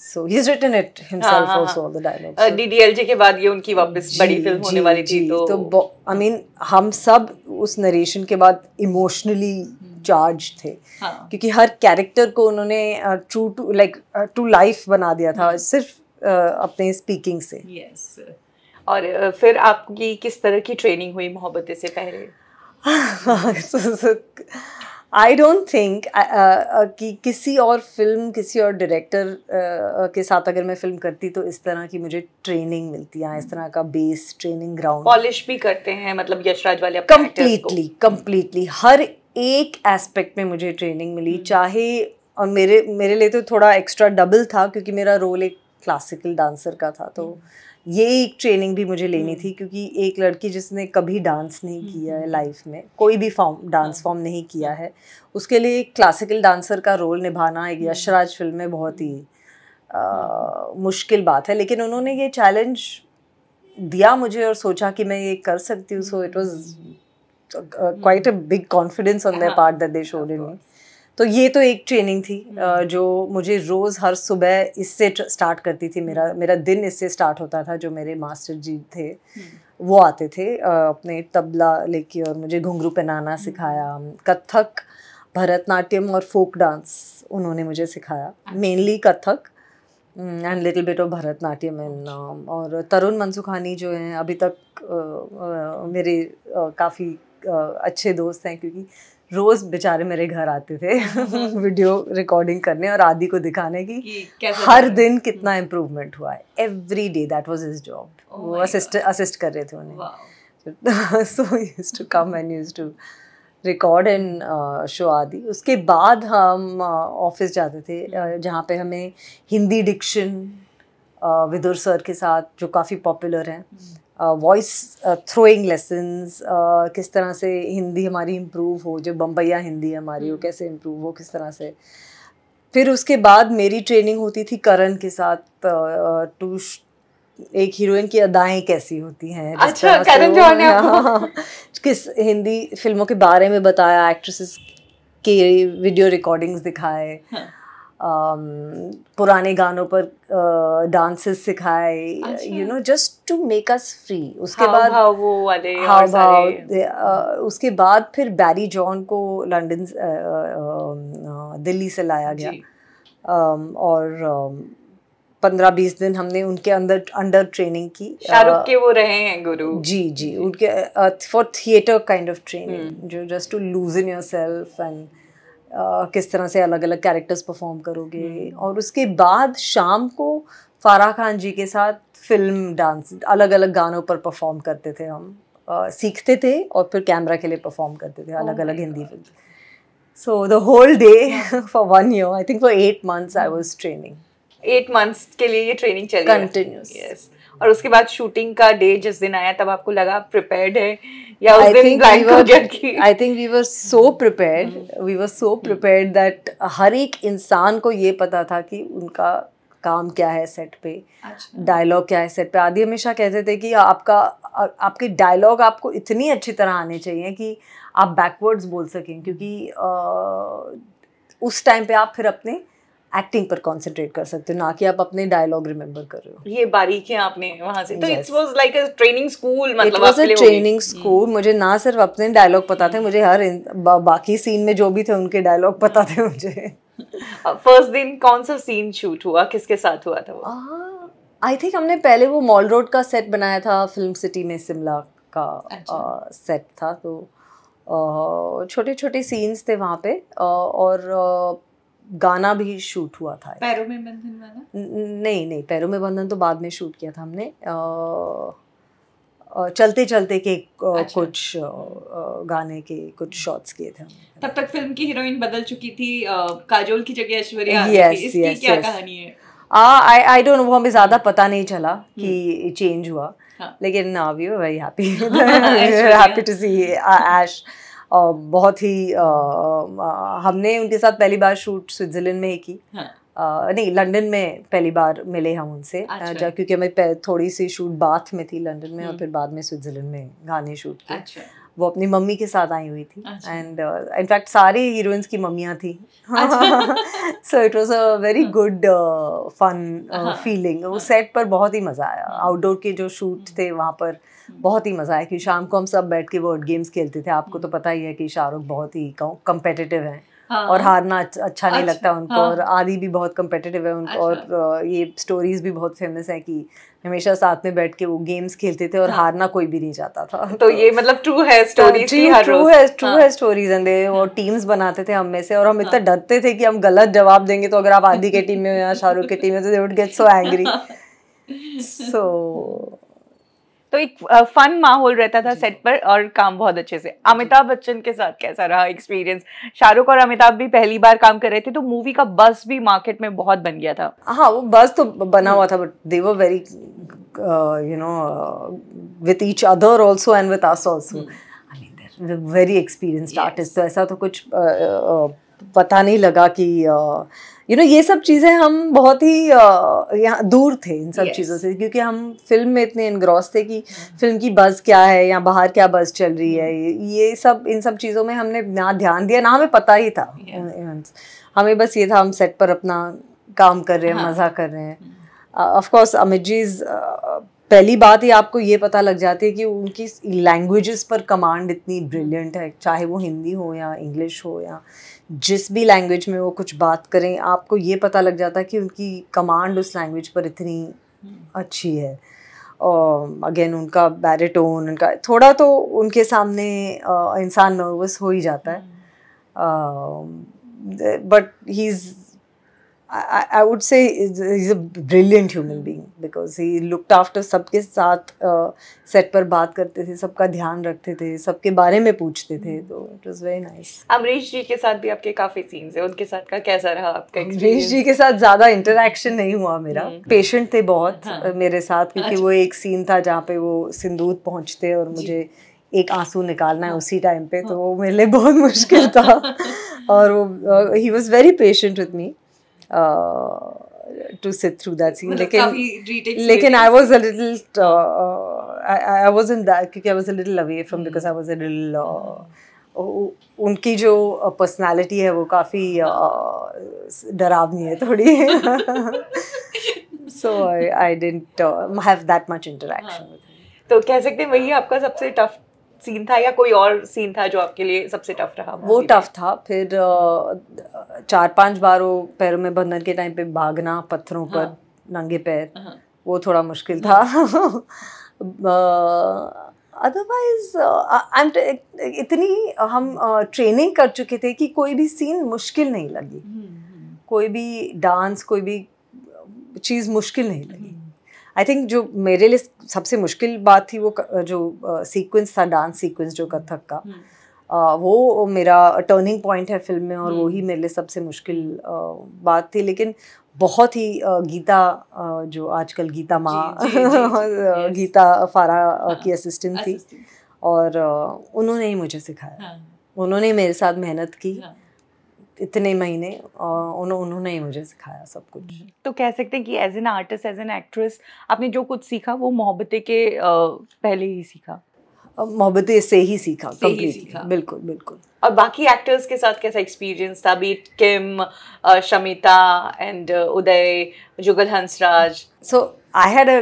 So he is written it himself also all the dialogues. DDLJ के बाद ये उनकी वापस बड़ी फिल्म होने वाली थी, तो तो आई मीन हम सब उस नरेशन के बाद इमोशनली चार्ज थे क्योंकि हर कैरेक्टर को उन्होंने true to like to life बना दिया था सिर्फ अपने स्पीकिंग से। यस। और फिर आपकी किस तरह की ट्रेनिंग हुई मोहब्बतें से पहले? आई डोंट थिंक कि किसी और फिल्म किसी और डायरेक्टर uh, के साथ अगर मैं फिल्म करती तो इस तरह की मुझे ट्रेनिंग मिलती है, इस तरह का बेस ट्रेनिंग ग्राउंड। पॉलिश भी करते हैं मतलब यशराज वाले? कम्प्लीटली कम्प्लीटली हर एक एस्पेक्ट में मुझे ट्रेनिंग मिली। hmm. चाहे, और मेरे मेरे लिए तो थोड़ा एक्स्ट्रा डबल था क्योंकि मेरा रोल एक क्लासिकल डांसर का था, तो hmm. ये एक ट्रेनिंग भी मुझे लेनी hmm. थी क्योंकि एक लड़की जिसने कभी डांस नहीं hmm. किया है लाइफ में, कोई भी फॉर्म डांस फॉर्म नहीं किया है, उसके लिए एक क्लासिकल डांसर का रोल निभाना एक यशराज फिल्म में बहुत ही आ, मुश्किल बात है। लेकिन उन्होंने ये चैलेंज दिया मुझे और सोचा कि मैं ये कर सकती हूँ। So it was quite a big confidence on their part that they showed in me. तो ये तो एक ट्रेनिंग थी जो मुझे रोज़ हर सुबह इससे स्टार्ट करती थी, मेरा मेरा दिन इससे स्टार्ट होता था। जो मेरे मास्टर जी थे वो आते थे अपने तबला लेके और मुझे घुंघरू पहनाना सिखाया, कथक, भरतनाट्यम और फोक डांस उन्होंने मुझे सिखाया, mainly Kathak and little bit of Bharatanatyam and. और तरुण मनसुखानी जो हैं अभी तक uh, uh, मेरे uh, काफ़ी uh, अच्छे दोस्त हैं क्योंकि रोज़ बेचारे मेरे घर आते थे वीडियो रिकॉर्डिंग करने और आदि को दिखाने की कि हर दिन कितना इम्प्रूवमेंट हुआ है। Every day that was his job, वो असिस्ट असिस्ट कर रहे थे उन्हें। So he used to come and used to record and show आदि। उसके बाद हम ऑफिस uh, जाते थे uh, जहाँ पे हमें Hindi diction uh, Vidur sir के साथ जो काफ़ी पॉपुलर हैं, वॉइस थ्रोइंग लेसन्स, किस तरह से हिंदी हमारी इम्प्रूव हो, जो बम्बैया हिंदी हमारी हो कैसे इम्प्रूव हो, किस तरह से। फिर उसके बाद मेरी ट्रेनिंग होती थी करण के साथ, टू एक हीरोइन की अदाएं कैसी होती हैं। अच्छा, करण जौहर ने आपको किस हिंदी फिल्मों के बारे में बताया, एक्ट्रेसेस के वीडियो रिकॉर्डिंग्स दिखाए, हाँ। um, पुराने गानों पर डांसेस uh, सिखाए, you know, just to make us free. उसके हाँ, बाद हाँ, वो वाले हाँ, भाव, uh, उसके बाद फिर बैरी जॉन को लंदन uh, uh, दिल्ली से लाया गया um, और uh, पंद्रह बीस दिन हमने उनके अंदर अंडर ट्रेनिंग की। शाहरुख के वो रहे हैं गुरु। जी जी, उनके for theatre kind of training, जो just to lose in your self and किस तरह से अलग अलग कैरेक्टर्स परफॉर्म करोगे। hmm. और उसके बाद शाम को फाराह खान जी के साथ फिल्म डांस, अलग अलग गानों पर परफॉर्म करते थे हम, uh, सीखते थे और फिर कैमरा के लिए परफॉर्म करते थे अलग अलग Hindi film. So the whole day for one year, I think for eight months I was training. Eight months के लिए ये ट्रेनिंग चली कंटिन्यूस। यस, और उसके बाद शूटिंग का डे जिस दिन आया तब आपको लगा प्रिपेयर्ड है या उस दिन ब्लैंक हो गई? I think we were so prepared, we were so prepared that हर एक इंसान को ये पता था कि उनका काम क्या है सेट पे, डायलॉग क्या है सेट पे। आदि हमेशा कहते थे कि आपका आपके डायलॉग आपको इतनी अच्छी तरह आने चाहिए कि आप बैकवर्ड्स बोल सकें, क्योंकि uh, उस टाइम पे आप फिर अपने एक्टिंग पर कंसंट्रेट कर सकते हो, ना कि आप अपने डायलॉग रिमेंबर कर रहे हो। ये बारीकियां आपने वहां से, तो it was like a training school, मतलब आपके लिए ट्रेनिंग स्कूल। मुझे ना सिर्फ अपने डायलॉग पता थे, मुझे हर बा, बाकी सीन में जो भी थे उनके डायलॉग पता थे मुझे। फर्स्ट दिन कौन सा सीन शूट हुआ, किसके साथ हुआ था वो? आई थिंक हमने पहले वो मॉल रोड का सेट बनाया था, फिल्म सिटी में शिमला का सेट था, तो छोटे छोटे सीन्स थे वहाँ पे और गाना भी शूट हुआ था। पैरों में बंधन वाला? नहीं नहीं, पैरों में बंधन तो बाद में शूट किया था हमने। आ, चलते चलते के अच्छा। कुछ आ, गाने के कुछ शॉट्स किए थे। तब तक फिल्म की हीरोइन बदल चुकी थी, आ, काजोल की जगह ऐश्वर्या। yes, इसकी yes, क्या yes. कहानी है? आई आई डोंट नो, वो हमें ज़्यादा पता नहीं चला कि चेंज हुआ, हाँ। लेकिन we were very happy to see Aish. Uh, बहुत ही uh, uh, हमने उनके साथ पहली बार शूट स्विट्जरलैंड में ही की, हाँ। uh, नहीं, लंदन में पहली बार मिले हम उनसे, अच्छा। uh, क्योंकि हमें थोड़ी सी शूट बाथ में थी लंदन में, और फिर बाद में स्विट्जरलैंड में गाने शूट किए, अच्छा। वो अपनी मम्मी के साथ आई हुई थी, एंड इनफैक्ट सारी हीरोइंस की मम्मियाँ थी, so it was a very good fun feeling. वो सेट पर बहुत ही मज़ा आया। आउटडोर के जो शूट थे वहाँ पर बहुत ही मज़ा आया, कि शाम को हम सब बैठ के वर्ड गेम्स खेलते थे। आपको तो पता ही है कि शाहरुख बहुत ही कॉम्पिटिटिव हैं, हाँ। और हारना अच्छा नहीं अच्छा, लगता उनको, हाँ। और आदि भी बहुत कम्पिटिटिव है उनको, अच्छा। और ये स्टोरीज भी बहुत फेमस है कि हमेशा साथ में बैठ के वो गेम्स खेलते थे और हाँ। हारना कोई भी नहीं चाहता था। तो, तो ये मतलब ट्रू है स्टोरीज, ट्रू है ट्रू है स्टोरीज एंड दे और टीम्स बनाते थे हम में से, और हम इतना डरते थे कि हम गलत जवाब देंगे तो अगर आप आदि के टीम में हो या शाहरुख की टीम में, तो they would get so angry. So तो एक फन माहौल रहता था सेट पर और काम बहुत अच्छे से। अमिताभ बच्चन के साथ कैसा रहा एक्सपीरियंस? शाहरुख और अमिताभ भी पहली बार काम कर रहे थे, तो मूवी का बस भी मार्केट में बहुत बन गया था। हाँ, वो बस तो बना हुआ था, but they were very you know with each other also and with us also. I mean they very experienced artist, तो ऐसा तो कुछ uh, uh, पता नहीं लगा कि यू नो ये सब चीज़ें, हम बहुत ही यहाँ दूर थे इन सब yes. चीज़ों से, क्योंकि हम फिल्म में इतने इनग्रॉस थे कि फिल्म की बज़ क्या है या बाहर क्या बज़ चल रही है, ये सब इन सब चीज़ों में हमने ना ध्यान दिया, ना हमें पता ही था। yes. हमें बस ये था हम सेट पर अपना काम कर रहे हैं, हाँ। मज़ा कर रहे हैं। ऑफ कोर्स अमित जी, पहली बात ही आपको ये पता लग जाती है कि उनकी लैंग्वेजेस पर कमांड इतनी ब्रिलियंट है, चाहे वो हिंदी हो या इंग्लिश हो या जिस भी लैंग्वेज में वो कुछ बात करें, आपको ये पता लग जाता है कि उनकी कमांड उस लैंग्वेज पर इतनी अच्छी है। और अगेन उनका बैरिटोन, उनका थोड़ा तो उनके सामने इंसान नर्वस हो ही जाता है, but he is I, I would say he's a brilliant human being because he looked after सबके साथ सेट uh, पर बात करते थे, सबका ध्यान रखते थे, सबके बारे में पूछते थे, तो it was very nice। Amrish जी के साथ भी आपके काफ़ी सीन्स हैं, उनके साथ का कैसा रहा आपका experience? अमरीश जी के साथ ज़्यादा इंटरेक्शन नहीं हुआ मेरा, पेशेंट थे बहुत, हाँ। मेरे साथ, क्योंकि अच्छा। वो एक सीन था जहाँ पे वो सिंदूर पहुँचते और मुझे एक आंसू निकालना है उसी टाइम पे, तो वो मेरे लिए बहुत मुश्किल था, और वो he was very patient with me. to sit through that scene. लेकिन लेकिन I was a little uh, I I wasn't that क्योंकि I was a little away from because I was a little uh, उनकी जो personality है वो काफ़ी डरावनी है थोड़ी. So I didn't have that much interaction. तो कह सकते हैं वही आपका सबसे टफ सीन था या कोई और सीन था जो आपके लिए सबसे टफ रहा? वो टफ था. फिर uh, चार पांच बार वो पैरों में बंधन के टाइम पे भागना पत्थरों हाँ. पर नंगे पैर हाँ. वो थोड़ा मुश्किल था. uh, अदरवाइज आई एम इतनी हम ट्रेनिंग कर चुके थे कि कोई भी सीन मुश्किल नहीं लगी. कोई भी डांस कोई भी चीज़ मुश्किल नहीं लगी. आई थिंक जो मेरे लिए सबसे मुश्किल बात थी वो जो सीक्वेंस था डांस सीक्वेंस जो कथक का वो मेरा टर्निंग पॉइंट है फिल्म में और वो ही मेरे लिए सबसे मुश्किल बात थी. लेकिन बहुत ही गीता जो आजकल गीता माँ गीता फारा की असिस्टेंट थी और उन्होंने ही मुझे सिखाया. उन्होंने मेरे साथ मेहनत की इतने महीने. उन्होंने ही मुझे सिखाया सब कुछ. तो कह सकते हैं कि as an artist as an actress आपने जो कुछ सीखा वो मोहब्बते के पहले ही सीखा. मोहब्बते से ही सीखा कंप्लीटली. बिल्कुल बिल्कुल. और बाकी एक्टर्स के साथ कैसा एक्सपीरियंस था? Beat Kim Shamita and Uday Jugal Hansraj. So I had a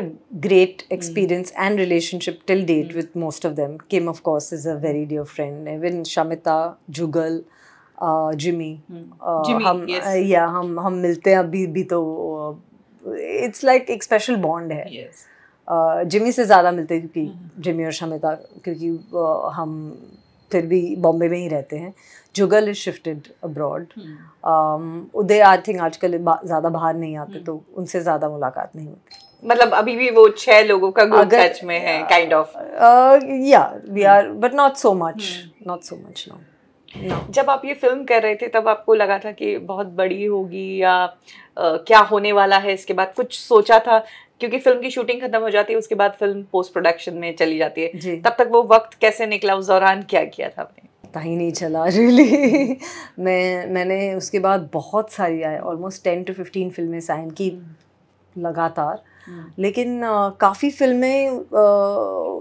great experience and relationship till date with most of them. Kim of course is a very dear friend. Even Shamita Jugal Jimmy हम या हम हम मिलते हैं अभी भी तो इट्स लाइक एक स्पेशल बॉन्ड है. जिमी से ज़्यादा मिलते हैं क्योंकि जिमी और शमिता क्योंकि हम फिर भी बॉम्बे में ही रहते हैं. Jugal is shifted abroad. Uday I think आजकल ज़्यादा बाहर नहीं आते तो उनसे ज़्यादा मुलाकात नहीं होती. मतलब अभी भी वो छह लोगों का ग्रुप टच में है kind of. Yeah we are but not so much not so much now. जब आप ये फिल्म कर रहे थे तब आपको लगा था कि बहुत बड़ी होगी या आ, क्या होने वाला है इसके बाद? कुछ सोचा था? क्योंकि फिल्म की शूटिंग खत्म हो जाती है उसके बाद फिल्म पोस्ट प्रोडक्शन में चली जाती है. तब तक वो वक्त कैसे निकला? उस दौरान क्या किया था आपने? पता ही नहीं चला रियली. मैं मैंने उसके बाद बहुत सारी I almost ten to fifteen फिल्में साइन की लगातार. लेकिन काफ़ी फिल्में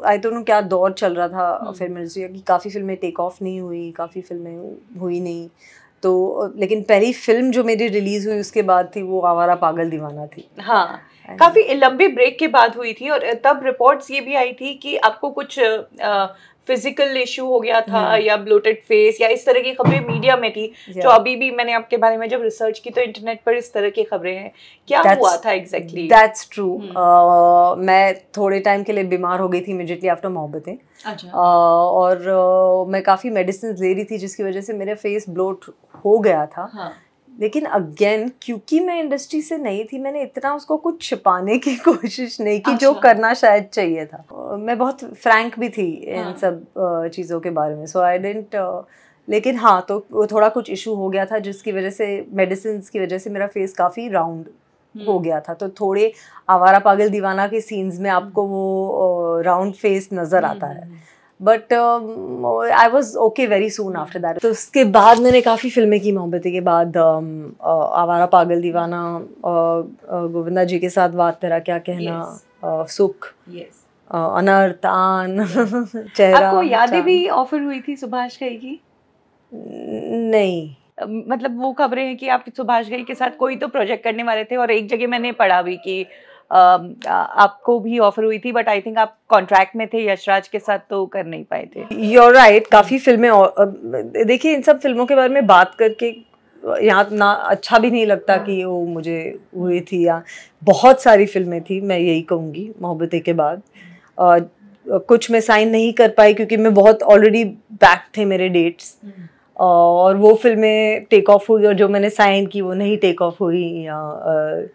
आई डोंट नो क्या दौर चल रहा था फिल्म इंडस्ट्री की. काफ़ी फिल्में टेक ऑफ नहीं हुई काफ़ी फिल्में हुई नहीं. तो लेकिन पहली फिल्म जो मेरी रिलीज़ हुई उसके बाद थी वो आवारा पागल दीवाना थी. हाँ काफ़ी लंबे ब्रेक के बाद हुई थी. और तब रिपोर्ट्स ये भी आई थी कि आपको कुछ फिजिकल इशू हो गया था या ब्लोटेड फेस या इस तरह की खबरें मीडिया में थी जो अभी भी मैंने आपके बारे में जब रिसर्च की तो इंटरनेट पर इस तरह की खबरें हैं. क्या हुआ था एग्जैक्टली? That's true. मैं थोड़े टाइम के लिए बीमार हो गई थी इमीडिएटली आफ्टर मोहब्बतें. अच्छा. uh, और uh, मैं काफ़ी मेडिसिन ले रही थी जिसकी वजह से मेरा फेस ब्लोट हो गया था. हाँ. लेकिन अगेन क्योंकि मैं इंडस्ट्री से नहीं थी मैंने इतना उसको कुछ छिपाने की कोशिश नहीं की जो करना शायद चाहिए था. मैं बहुत फ्रैंक भी थी इन सब चीज़ों के बारे में. So I didn't. लेकिन हाँ तो थोड़ा कुछ इशू हो गया था जिसकी वजह से मेडिसिन की वजह से मेरा फेस काफ़ी राउंड हो गया था. तो थोड़े आवारा पागल दीवाना के सीन्स में आपको वो राउंड फेस नज़र आता है. But I was okay very soon after that. तो उसके बाद मैंने काफ़ी फिल्में की मोहब्बतें के बाद. um, uh, आवारा पागल दीवाना uh, uh, गोविंदा जी के साथ बात तेरा क्या कहना. yes. uh, सुख. yes. uh, अनर्थ आन चेहरा. आपको यादें भी ऑफर हुई थी सुभाष घई की? नहीं मतलब वो खबरें हैं कि आप सुभाष घई के साथ कोई तो प्रोजेक्ट करने वाले थे और एक जगह मैंने पढ़ा भी कि Uh, आपको भी ऑफर हुई थी बट आई थिंक आप कॉन्ट्रैक्ट में थे यशराज के साथ तो कर नहीं पाए थे. यूर राइट right, काफ़ी फिल्में. देखिए इन सब फिल्मों के बारे में बात करके यहाँ ना अच्छा भी नहीं लगता कि वो मुझे हुई थी या बहुत सारी फिल्में थी. मैं यही कहूँगी मोहब्बतें के बाद uh, कुछ मैं साइन नहीं कर पाई क्योंकि मैं बहुत ऑलरेडी बैक थे मेरे डेट्स. uh, और वो फिल्में टेक ऑफ हुई और जो मैंने साइन की वो नहीं टेक ऑफ हुई. या uh,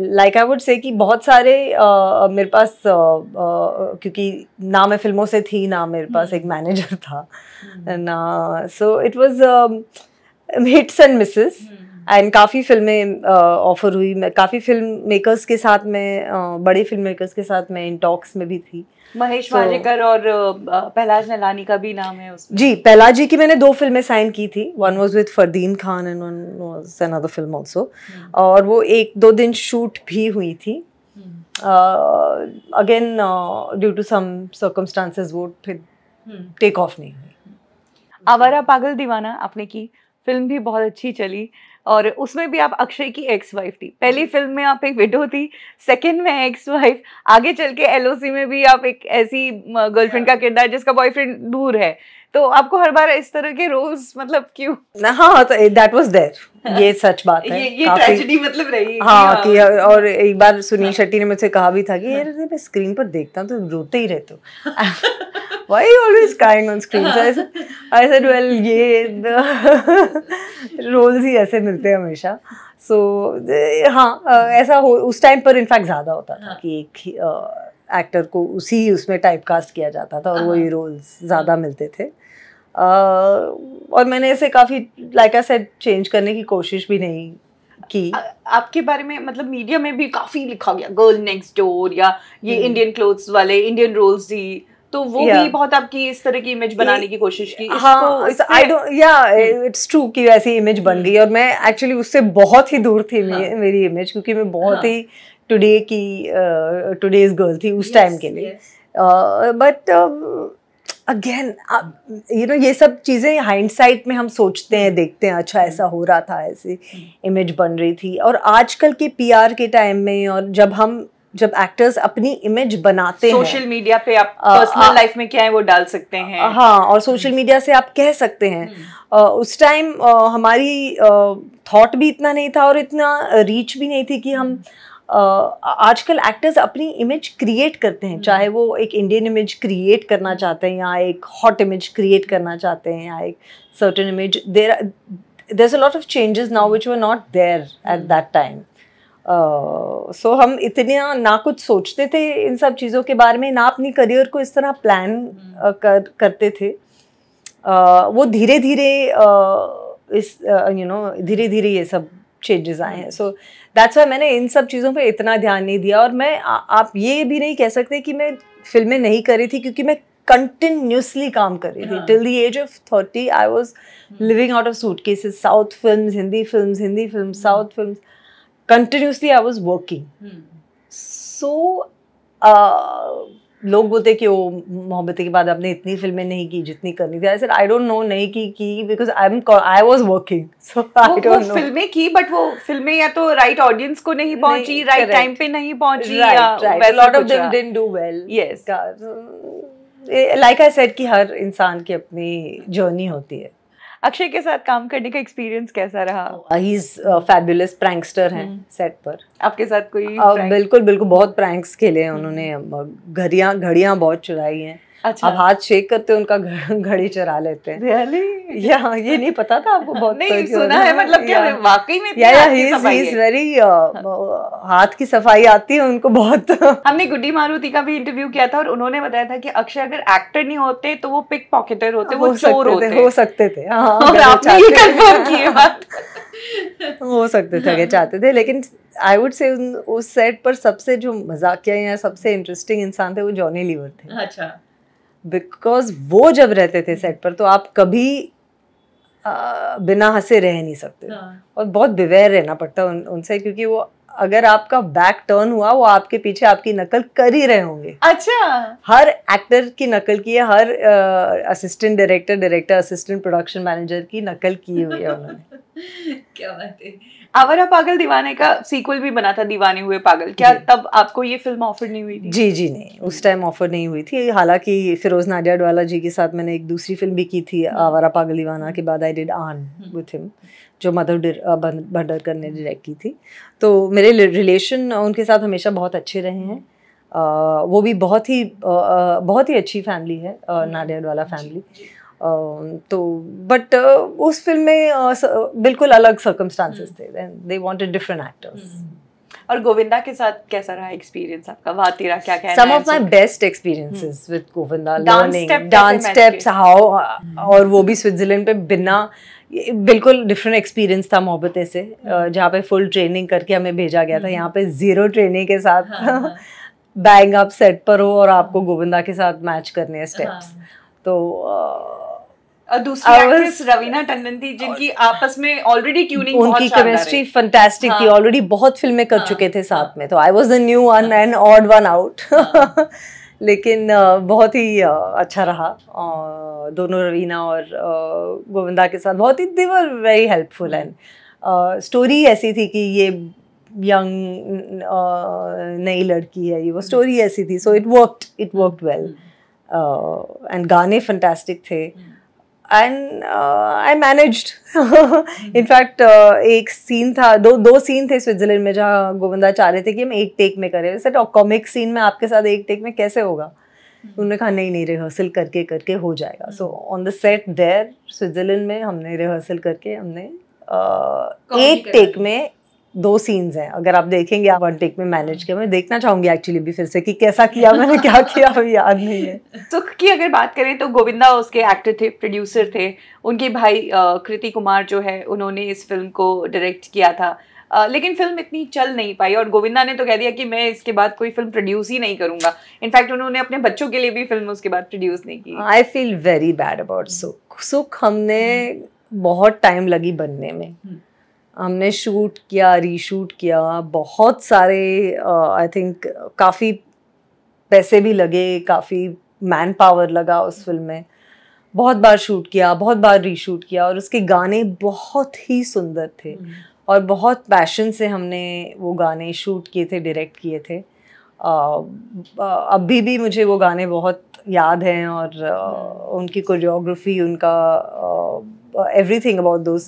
like I would say कि बहुत सारे uh, मेरे पास uh, uh, क्योंकि ना मैं फिल्मों से थी ना मेरे पास एक मैनेजर था ना. So it was hits and misses and काफ़ी फिल्में ऑफर हुई, मैं काफ़ी फिल्म मेकर्स के साथ मैं बड़े फिल्म मेकर्स के साथ मैं इन टॉक्स में भी थी। महेश वाजेकर और पहलाज नलानी का भी नाम है उसमें। जी, पहलाज जी की मैंने दो फिल्में साइन की थी, one was with Fardeen Khan and one was another film also, और वो एक दो दिन शूट भी हुई थी। Again due to some circumstances वो फिर टेक ऑफ नहीं हुई। आवारा पागल दीवाना आपने की, फिल्म भी बहुत अच्छी चली और उसमें भी आप अक्षय की एक्स वाइफ थी। पहली फिल्म में आप एक विडो थी, सेकंड में एक्स वाइफ, आगे चल के एलओसी में भी आप एक ऐसी गर्लफ्रेंड का किरदार जिसका बॉयफ्रेंड दूर है, तो आपको हर बार इस तरह के रोल्स मतलब क्यों? हाँ, तो दैट वाज देयर, ये सच बात है, ये, ये ट्रेजेडी मतलब रही। हाँ, कि और एक बार सुनील शेट्टी ने मुझसे कहा भी था कि यार मैं स्क्रीन पर देखता हूँ तो रोते ही रहते हो, why you always crying on screen? I said well ये रोल्स ही ऐसे मिलते हैं हमेशा। सो so, हाँ ऐसा हो, उस टाइम पर इनफैक्ट ज़्यादा होता था कि एक एक्टर को उसी उसमें टाइपकास्ट किया जाता था और वही रोल्स ज़्यादा मिलते थे। आ, और मैंने ऐसे काफ़ी लाइक आई सेड चेंज करने की कोशिश भी नहीं की। आ, आपके बारे में मतलब मीडिया में भी काफ़ी लिखा गया, गर्ल नेक्स्ट डोर या ये इंडियन क्लोथ्स वाले इंडियन रोल्स ही, तो वो yeah. भी बहुत आपकी इस तरह की इमेज बनाने की कोशिश की। हाँ, I don't yeah it's true कि ऐसी इमेज बन गई और मैं एक्चुअली उससे बहुत ही दूर थी। हाँ. मेरी इमेज क्योंकि मैं बहुत हाँ. ही टुडे की टुडेज uh, गर्ल थी उस टाइम yes, के लिए। बट अगेन यू नो ये सब चीज़ें हाइंडसाइट में हम सोचते हैं, देखते हैं अच्छा ऐसा हो रहा था, ऐसी इमेज बन रही थी। और आजकल के पीआर के टाइम में और जब हम जब एक्टर्स अपनी इमेज बनाते हैं सोशल मीडिया पे, आप पर्सनल लाइफ में क्या है वो डाल सकते हैं। हाँ, और सोशल मीडिया से आप कह सकते हैं। आ, उस टाइम हमारी थॉट भी इतना नहीं था और इतना रीच भी नहीं थी कि हम आजकल एक्टर्स अपनी इमेज क्रिएट करते हैं, चाहे वो एक इंडियन इमेज क्रिएट करना चाहते हैं या एक हॉट इमेज क्रिएट करना चाहते हैं या एक certain image. There there is a lot of changes now which were not there at that time. So uh, so हम इतना ना कुछ सोचते थे इन सब चीज़ों के बारे में, ना अपनी करियर को इस तरह प्लान uh, कर करते थे। uh, वो धीरे धीरे uh, इस यू नो धीरे धीरे ये सब चेंजेस आए हैं। सो दैट्स वाई मैंने इन सब चीज़ों पे इतना ध्यान नहीं दिया। और मैं आ, आप ये भी नहीं कह सकते कि मैं फिल्में नहीं कर रही थी, क्योंकि मैं कंटिन्यूसली काम कर रही थी। Till the age of thirty I was living out of suitcases, south film, Hindi film, Hindi film, south film, continuously I was working. So लोग बोलते कि वो मोहब्बतें के बाद आपने इतनी फिल्में नहीं की जितनी करनी थी। I sir I don't know नहीं की की because I am I was working, so I don't know. फिल्में की बट वो फिल्में या तो राइट ऑडियंस को नहीं पहुंची, राइट टाइम पे नहीं पहुंची, yeah lot of them didn't do well. Yes, like I said कि हर इंसान की अपनी जर्नी होती है। अक्षय के साथ काम करने का एक्सपीरियंस कैसा रहा? ही इज फैबुलस, प्रैंकस्टर हैं सेट पर। आपके साथ कोई uh, बिल्कुल बिल्कुल बहुत प्रैंक्स खेले हैं उन्होंने, घड़ियाँ घड़ियाँ बहुत चुराई हैं। अच्छा, अब हाथ शेक करते हैं उनका घड़ी चुरा लेते हैं। रियली? या ये नहीं पता था आपको? बहुत नहीं सुना है, मतलब क्या वाकई में? या ही इज वेरी, हाथ की सफाई आती है उनको बहुत। हमने गुड्डी मारुति का भी इंटरव्यू किया था और उन्होंने बताया था कि अक्षय अगर एक्टर नहीं होते तो वो पिक पॉकेटर होते, वो चोर होते, हो सकते थे। हो सकते थे, चाहते थे। लेकिन आई वुड से उस सेट पर सबसे जो मजाकिया या सबसे इंटरेस्टिंग इंसान थे वो जॉनी लीवर थे। अच्छा, बिकॉज वो जब रहते थे सेट पर तो आप कभी आ, बिना हंसे रह नहीं सकते। हाँ। और बहुत बिवेयर रहना पड़ता है उन, उनसे, क्योंकि वो अगर आपका बैक टर्न हुआ वो आपके पीछे आपकी नकल कर ही रहे होंगे। अच्छा, हर एक्टर की नकल की है, हर assistant director, director assistant, production manager की नकल की हुई है उन्होंने। क्या बात है। आवारा पागल दीवाने का सीक्वल भी बना था, दीवाने हुए पागल। क्या तब आपको ये फिल्म ऑफर नहीं हुई थी? जी जी नहीं, उस टाइम ऑफर नहीं हुई थी। हालांकि फिरोज नाडियाडवाला जी के साथ मैंने एक दूसरी फिल्म भी की थी आवारा पागल दीवाना के बाद। I did Aan with him, जो मधुर भंडारकर ने डायरेक्ट की थी। तो मेरे रिलेशन उनके साथ हमेशा बहुत अच्छे रहे हैं। आ, वो भी बहुत ही आ, बहुत ही अच्छी फैमिली है, नाडियाडवाला फैमिली। Uh, तो बट uh, उस फिल्म में uh, बिल्कुल अलग सर्कमस्टांसेस थे, दे वांटेड डिफरेंट एक्टर्स। और गोविंदा के साथ कैसा रहा एक्सपीरियंस आपका? वाह तेरा क्या कहना है? Some of my best experiences with Govinda, learning dance steps, how, और वो भी स्विट्जरलैंड पे बिना बिल्कुल डिफरेंट एक्सपीरियंस था मोहब्बतें से, जहाँ पे फुल ट्रेनिंग करके हमें भेजा गया था। यहाँ पे जीरो ट्रेनिंग के साथ हाँ। बैंग आप सेट पर हो और आपको गोविंदा के साथ मैच करने हैं स्टेप्स। हाँ। तो और दूसरी एक्ट्रेस रवीना टंडन थी जिनकी आपस में ऑलरेडी ट्यूनिंग बहुत शानदार है, उनकी केमिस्ट्री फैंटास्टिक थी। ऑलरेडी बहुत फिल्में कर चुके थे साथ में, तो I was the new one and odd one out, लेकिन बहुत ही अच्छा रहा। दोनों रवीना और गोविंदा के साथ बहुत ही they were very helpful. And story ऐसी थी कि ये यंग नई लड़की है, ये वो स्टोरी ऐसी थी, so it worked it worked well. And गाने फैंटास्टिक थे एंड आई मैनेज्ड। इनफैक्ट एक सीन था, दो दो सीन थे स्विट्जरलैंड में जहाँ गोविंदा चाह रहे थे कि हम एक टेक में करें। सर कॉमिक सीन में आपके साथ एक टेक में कैसे होगा? उन्होंने कहा नहीं नहीं रिहर्सल करके करके हो जाएगा। So on the set there Switzerland में हमने रिहर्सल करके हमने uh, एक टेक में दो सीन्स हैं। अगर आप देखेंगे आप वन टेक में मैनेज किया, मैं देखना चाहूंगी एक्चुअली भी फिर से कि कैसा किया मैंने, क्या किया अभी याद नहीं है। सुख की अगर बात करें तो गोविंदा उसके एक्टर थे, प्रोड्यूसर थे। उनके भाई कृति कुमार जो है उन्होंने इस फिल्म को डायरेक्ट किया था, आ, लेकिन फिल्म इतनी चल नहीं पाई और गोविंदा ने तो कह दिया कि मैं इसके बाद कोई फिल्म प्रोड्यूस ही नहीं करूंगा। इनफैक्ट उन्होंने अपने बच्चों के लिए भी फिल्म उसके बाद प्रोड्यूस नहीं की। I feel very bad about Sukh. Sukh हमने बहुत टाइम लगी बनने में, हमने शूट किया, रीशूट किया, बहुत सारे आई थिंक काफ़ी पैसे भी लगे, काफ़ी मैन पावर लगा उस फिल्म में। बहुत बार शूट किया, बहुत बार रीशूट किया और उसके गाने बहुत ही सुंदर थे और बहुत पैशन से हमने वो गाने शूट किए थे, डायरेक्ट किए थे। अभी भी मुझे वो गाने बहुत याद हैं और आ, उनकी कोरियोग्राफी, उनका आ, everything about those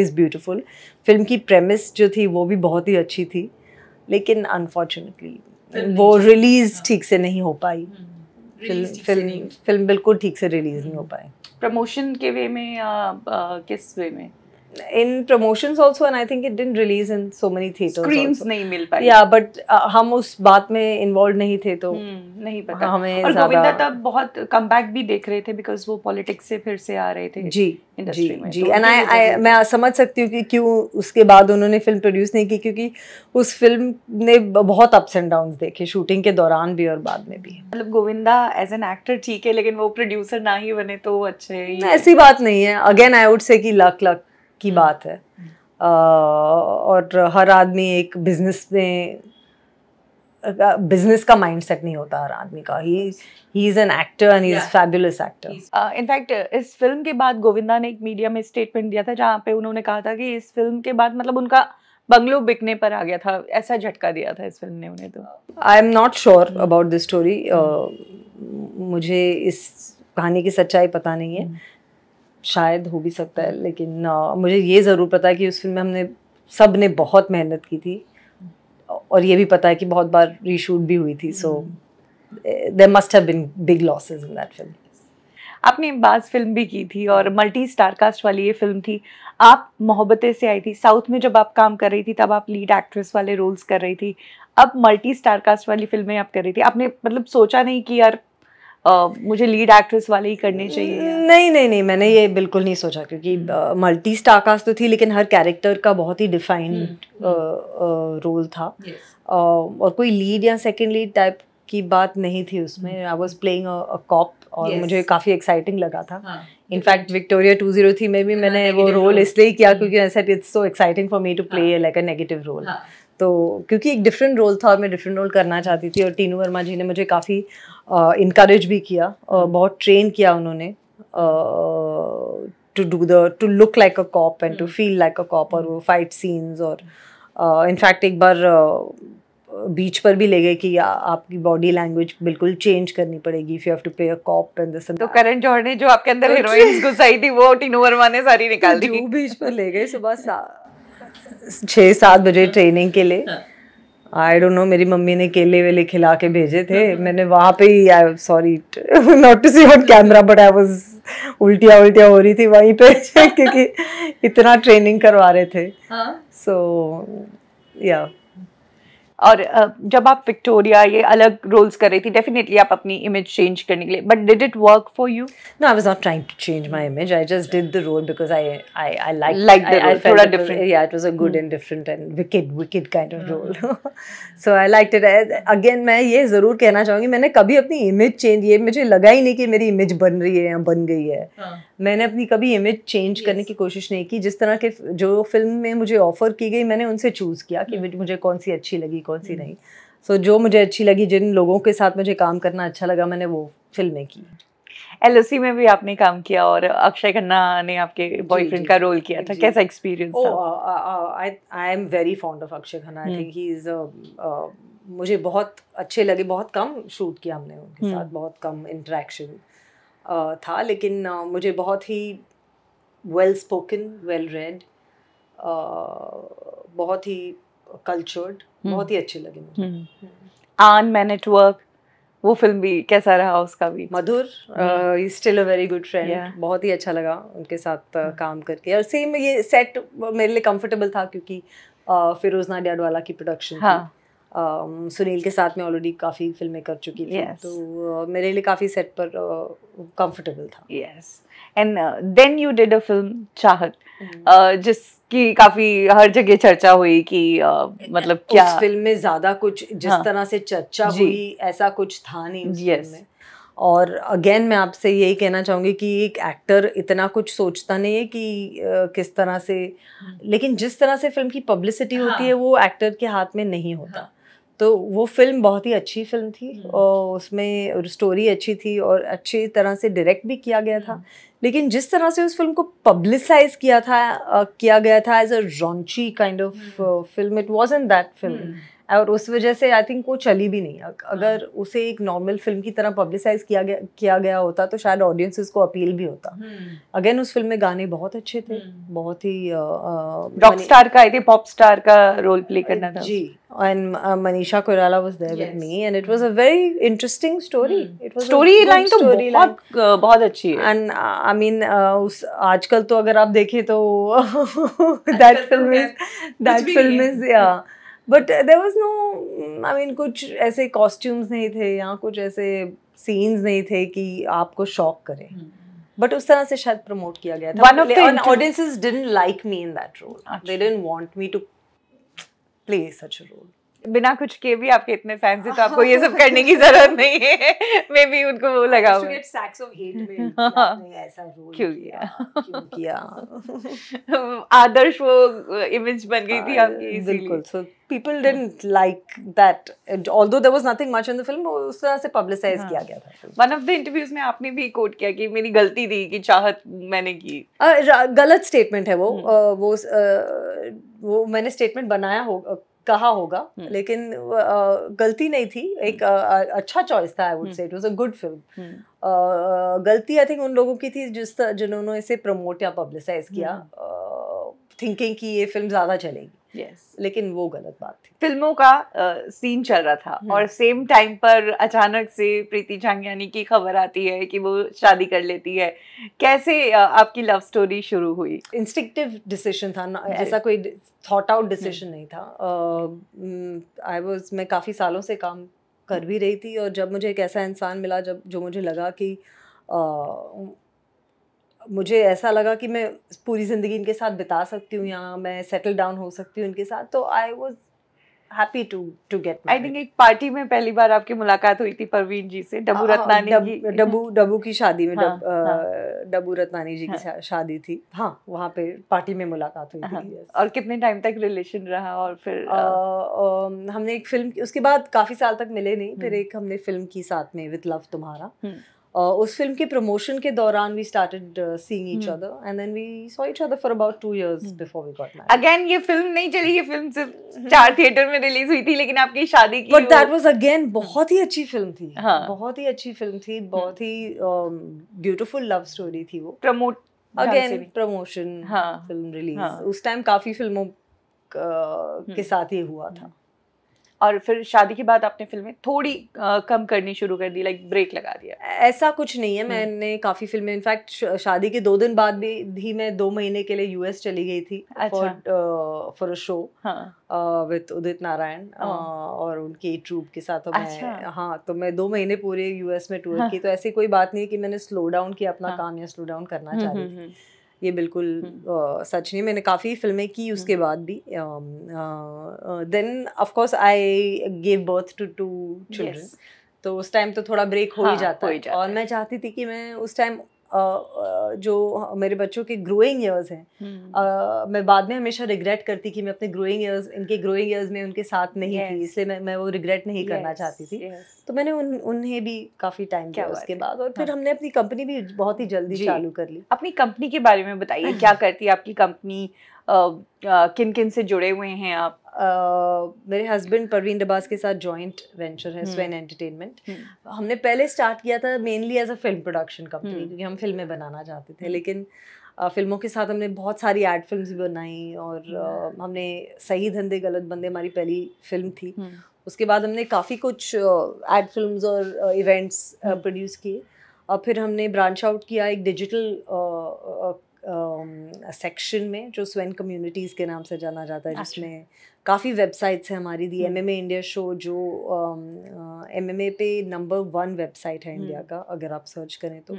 is beautiful. Film की प्रेमिस जो थी वो भी बहुत ही अच्छी थी, लेकिन अनफॉर्चुनेटली वो रिलीज़ ठीक से नहीं हो पाई। फिल्म फिल्म बिल्कुल ठीक से रिलीज़ नहीं हो पाई। प्रमोशन के वे में या किस वे में? In promotions also and I think it didn't release in so many theatres, screens नहीं मिल पाई। या बट हम उस बात में इन्वॉल्व नहीं थे तो नहीं पता हमें। और गोविंदा तब बहुत कमबैक भी देख रहे थे बिकॉज वो पॉलिटिक्स से फिर से आ रहे थे जी इंडस्ट्री में जी। एंड आई मैं समझ सकती हूँ कि क्यों उसके बाद उन्होंने फिल्म प्रोड्यूस नहीं की, क्योंकि उस फिल्म ने बहुत अप्स एंड डाउन्स देखे, शूटिंग के दौरान भी और बाद में भी। मतलब गोविंदा एज एन एक्टर ठीक है, लेकिन वो प्रोड्यूसर ना ही बने तो अच्छे। ऐसी बात नहीं है, अगेन आई वुड से कि लक लक की बात है। आ, और हर आदमी एक बिजनेस में, बिजनेस का माइंडसेट नहीं होता हर आदमी का। He he is an actor and he is fabulous actor. In fact इस फिल्म के बाद गोविंदा ने एक मीडिया में स्टेटमेंट दिया था जहाँ पे उन्होंने कहा था कि इस फिल्म के बाद मतलब उनका बंगलो बिकने पर आ गया था, ऐसा झटका दिया था इस फिल्म ने उन्हें। तो I am not sure about this story, मुझे इस कहानी की सच्चाई पता नहीं है। hmm. शायद हो भी सकता है, लेकिन आ, मुझे ये ज़रूर पता है कि उस फिल्म में हमने सब ने बहुत मेहनत की थी और ये भी पता है कि बहुत बार रीशूट भी हुई थी। So there must have been big losses in that film. आपने बाज़ फिल्म भी की थी और मल्टी स्टार कास्ट वाली ये फिल्म थी। आप मोहब्बतें से आई थी, साउथ में जब आप काम कर रही थी तब आप लीड एक्ट्रेस वाले रोल्स कर रही थी, अब मल्टी स्टार कास्ट वाली फिल्में आप कर रही थी। आपने मतलब सोचा नहीं कि यार Uh, मुझे लीड एक्ट्रेस वाले ही करने चाहिए? नहीं नहीं नहीं मैंने ये बिल्कुल नहीं सोचा, क्योंकि मल्टी स्टार कास्ट तो थी लेकिन हर कैरेक्टर का बहुत ही डिफाइंड रोल था। yes. uh, और कोई लीड या सेकंड लीड टाइप की बात नहीं थी उसमें। I was playing a cop और yes. मुझे काफ़ी एक्साइटिंग लगा था। In fact Victoria two zero three में भी हाँ, मैंने वो रोल इसलिए किया क्योंकि I said it's so exciting for me to play like a negative role. तो क्योंकि एक डिफरेंट रोल था और मैं डिफरेंट रोल करना चाहती थी और टीनू वर्मा जी ने मुझे काफ़ी इनकरेज uh, भी किया, uh, बहुत ट्रेन किया उन्होंने to do the to look like a cop and to feel like a cop. और वो फाइट सीन्स और इनफैक्ट uh, एक बार uh, बीच पर भी ले गए कि आ, आपकी बॉडी लैंग्वेज बिल्कुल चेंज करनी पड़ेगी if you have to play a cop and this. तो करण जौहर ने जो आपके अंदर हीरोइंस घुसाई थी वो टीनू वर्मा ने सारी निकाल दी। वो बीच पर ले गए सुबह छः सात बजे ट्रेनिंग के लिए। आई डोंट नो, मेरी मम्मी ने केले वेले खिला के भेजे थे। मैंने वहाँ पे ही, I sorry not to see on camera but I was उल्टियाँ उल्टियाँ हो रही थी वहीं पे क्योंकि इतना ट्रेनिंग करवा रहे थे। सो या और जब आप विक्टोरिया ये अलग रोल्स कर रही थी, डेफिनेटली आप अपनी इमेज चेंज करने के लिए, but did it work for you? No, I was not trying to change my image, I just did the role because I I I like like the role, थोड़ा different, yeah it was a good and different and wicked wicked kind of role, so I like it. Again मैं ये ज़रूर कहना चाहूँगी, मैंने कभी अपनी image change, ये मुझे लगा ही नहीं कि मेरी इमेज बन रही है या बन गई है, मैंने अपनी कभी इमेज चेंज करने की कोशिश नहीं की। जिस तरह के जो फिल्म में मुझे ऑफर की गई, मैंने उनसे चूज़ किया कि मुझे कौन सी अच्छी लगी, कौन सी नहीं। सो so, जो मुझे अच्छी लगी, जिन लोगों के साथ मुझे काम करना अच्छा लगा, मैंने वो फिल्में की। एलओसी में भी आपने काम किया और अक्षय खन्ना ने आपके बॉयफ्रेंड का रोल किया था, कैसा एक्सपीरियंस था? I I am very fond of Akshaye Khanna, I think he is, मुझे बहुत अच्छे लगे। बहुत कम शूट किया हमने उनके साथ, बहुत कम इंटरेक्शन था, लेकिन मुझे बहुत ही वेल स्पोकन, वेल रेड, बहुत ही कल्चर्ड, बहुत ही अच्छे लगे मुझे। आन मैन एट वर्क, वो फिल्म भी कैसा रहा उसका भी? Madhur, he still a very good friend, बहुत ही अच्छा लगा उनके साथ uh, काम करके। और सेम ये सेट मेरे लिए कंफर्टेबल था क्योंकि uh, फिरोज नाडियाडवाला की प्रोडक्शन, हाँ, uh, सुनील के साथ में ऑलरेडी काफ़ी फिल्में कर चुकी थी, yes, तो uh, मेरे लिए काफ़ी सेट पर कंफर्टेबल uh, था। Yes, and then you did a film Chaahat, जिस कि काफी हर जगह चर्चा हुई कि uh, मतलब क्या उस फिल्म में ज्यादा कुछ जिस हाँ, तरह से चर्चा हुई ऐसा कुछ था नहीं उस yes. फिल्म में। और अगेन मैं आपसे यही कहना चाहूँगी कि एक एक्टर इतना कुछ सोचता नहीं है कि uh, किस तरह से, लेकिन जिस तरह से फिल्म की पब्लिसिटी हाँ, होती है वो एक्टर के हाथ में नहीं होता। हाँ, तो वो फिल्म बहुत ही अच्छी फिल्म थी और उसमें स्टोरी अच्छी थी और अच्छी तरह से डायरेक्ट भी किया गया था, लेकिन जिस तरह से उस फिल्म को पब्लिसाइज किया था, किया गया था as a raunchy kind of film, it wasn't that film. और उस वजह से आई थिंक वो चली भी नहीं। अगर उसे एक नॉर्मल फिल्म की तरह पब्लिसाइज किया गया किया गया होता तो शायद ऑडियंस को अपील भी होता। अगेन उस फिल्म में गाने बहुत अच्छे थे, बहुत ही रॉक स्टार का, आई थिंक पॉप स्टार का रोल प्ले करना था जी। And Manisha Koirala was there with me and it was a very interesting story. It was story line तो बहुत बहुत अच्छी है। एंड आई मीन उस आजकल तो अगर आप देखें तो that film is that film is yeah but there was no, I mean कुछ ऐसे कॉस्ट्यूम्स नहीं थे या कुछ ऐसे सीन्स नहीं थे कि आपको शॉक करें, बट उस तरह से शायद प्रमोट किया गया था। And audiences didn't like me in that role, they didn't want me to play such a role. बिना कुछ के भी आपके इतने फैंस हैं तो आपको ये सब करने की जरूरत नहीं है, मे बी उनको वो लगा होगा गेट सैक्स ऑफ हेट में आपने ऐसा रोल क्यों किया, आदर्श वो इमेज बन गई थी आपकी। बिल्कुल, so people didn't like that although there was nothing much in the film, उस तरह से पब्लिसाइज किया गया था। वन ऑफ द इंटरव्यूज में आपने भी कोट किया कि मेरी गलती थी कि चाहत मैंने की, गलत स्टेटमेंट है वो, वो वो मैंने स्टेटमेंट बनाया होगा, कहा होगा, लेकिन गलती नहीं थी, एक अच्छा चॉइस था। I would say it was a good film. गलती आई थिंक उन लोगों की थी जिस जिन्होंने इसे प्रमोट या पब्लिसाइज किया, थिंकिंग कि ये फिल्म ज़्यादा चलेगी, लेकिन वो गलत बात थी। फिल्मों का सीन चल रहा था और सेम टाइम पर अचानक से प्रीति झांगियानी की खबर आती है कि वो शादी कर लेती है। कैसे आपकी लव स्टोरी शुरू हुई? इंस्टिंक्टिव डिसीजन था, ऐसा कोई थॉट आउट डिसीजन नहीं था। आई वाज मैं काफ़ी सालों से काम कर भी रही थी और जब मुझे एक ऐसा इंसान मिला जब जो मुझे लगा कि मुझे ऐसा लगा कि मैं पूरी ज़िंदगी इनके साथ बिता सकती हूँ या मैं सेटल डाउन हो सकती हूँ इनके साथ, तो I was happy to to get married. I think एक पार्टी में पहली बार आपकी मुलाकात हुई थी परवीन जी से, डब्बू रत्नानी जी, डब्बू डब्बू की शादी में, डब्बू रत्नानी जी की शादी थी, हाँ वहाँ पे पार्टी में मुलाकात हुई थी। और कितने टाइम तक रिलेशन रहा? और फिर हमने एक फिल्म, उसके बाद काफ़ी साल तक मिले नहीं, फिर एक हमने फिल्म की साथ में विद लव तुम्हारा, Uh, उस फिल्म के प्रमोशन के दौरान we started seeing each other and then we saw each other for about two years before we got married. Again ये फिल्म नहीं चली, ये फिल्म सिर्फ चार थिएटर में रिलीज हुई थी, लेकिन आपकी शादी की, बट दैट वाज अगेन बहुत ही अच्छी फिल्म थी, हाँ। बहुत ही अच्छी फिल्म थी, बहुत ही ब्यूटीफुल लव स्टोरी थी वो। प्रमोट अगेन प्रमोशन, हाँ, फिल्म रिलीज, हाँ। उस टाइम काफी फिल्मों के साथ ये हुआ था। और फिर शादी के बाद आपने फिल्में थोड़ी आ, कम करनी शुरू कर दी, लाइक ब्रेक लगा दिया? ऐसा कुछ नहीं है, मैंने काफ़ी फिल्में, इनफैक्ट शादी के दो दिन बाद भी भी मैं दो महीने के लिए यूएस चली गई थी for a show with Udit Narayan और उनकी ट्रूप के साथ। अच्छा। मैं, हाँ, तो मैं दो महीने पूरे यूएस में टूर हाँ. की। तो ऐसी कोई बात नहीं है कि मैंने स्लो डाउन किया अपना हाँ. काम या स्लो डाउन करना चाह रही थी, ये बिल्कुल uh, सच नहीं। मैंने काफ़ी फिल्में की उसके बाद भी। Then of course I give birth to two children, तो उस टाइम तो थोड़ा ब्रेक हो हाँ, ही जाता है। और मैं चाहती थी कि मैं उस टाइम Uh, जो मेरे बच्चों के ग्रोइंग ईयर्स हैं, uh, मैं बाद में हमेशा रिग्रेट करती कि मैं अपने ग्रोइंग ईयर्स, इनके ग्रोइंग ईयर्स में उनके साथ नहीं yes. थी, इसलिए मैं मैं वो रिग्रेट नहीं yes. करना चाहती थी। yes. तो मैंने उन उन्हें भी काफ़ी टाइम दिया उसके बाद। और हाँ. फिर हमने अपनी कंपनी भी बहुत ही जल्दी चालू कर ली। अपनी कंपनी के बारे में बताइए, क्या करती है आपकी कंपनी, किन किन से जुड़े हुए हैं आप? Uh, मेरे हस्बैंड परवीन डबास के साथ जॉइंट वेंचर है स्वेन एंटरटेनमेंट। हमने पहले स्टार्ट किया था mainly as a film production company, क्योंकि हम फिल्में बनाना चाहते थे। लेकिन uh, फिल्मों के साथ हमने बहुत सारी एड फिल्म्स भी बनाई और uh, हमने सही धंधे गलत बंदे हमारी पहली फिल्म थी। उसके बाद हमने काफ़ी कुछ एड uh, फिल्म्स और इवेंट्स uh, प्रोड्यूस uh, किए। और फिर हमने ब्रांच आउट किया एक डिजिटल सेक्शन uh, में जो स्वेन कम्युनिटीज़ के नाम से जाना जाता है, जिसमें काफ़ी वेबसाइट्स हैं हमारी। The M M A India show जो एम एम ए पे नंबर वन वेबसाइट है इंडिया का, अगर आप सर्च करें तो।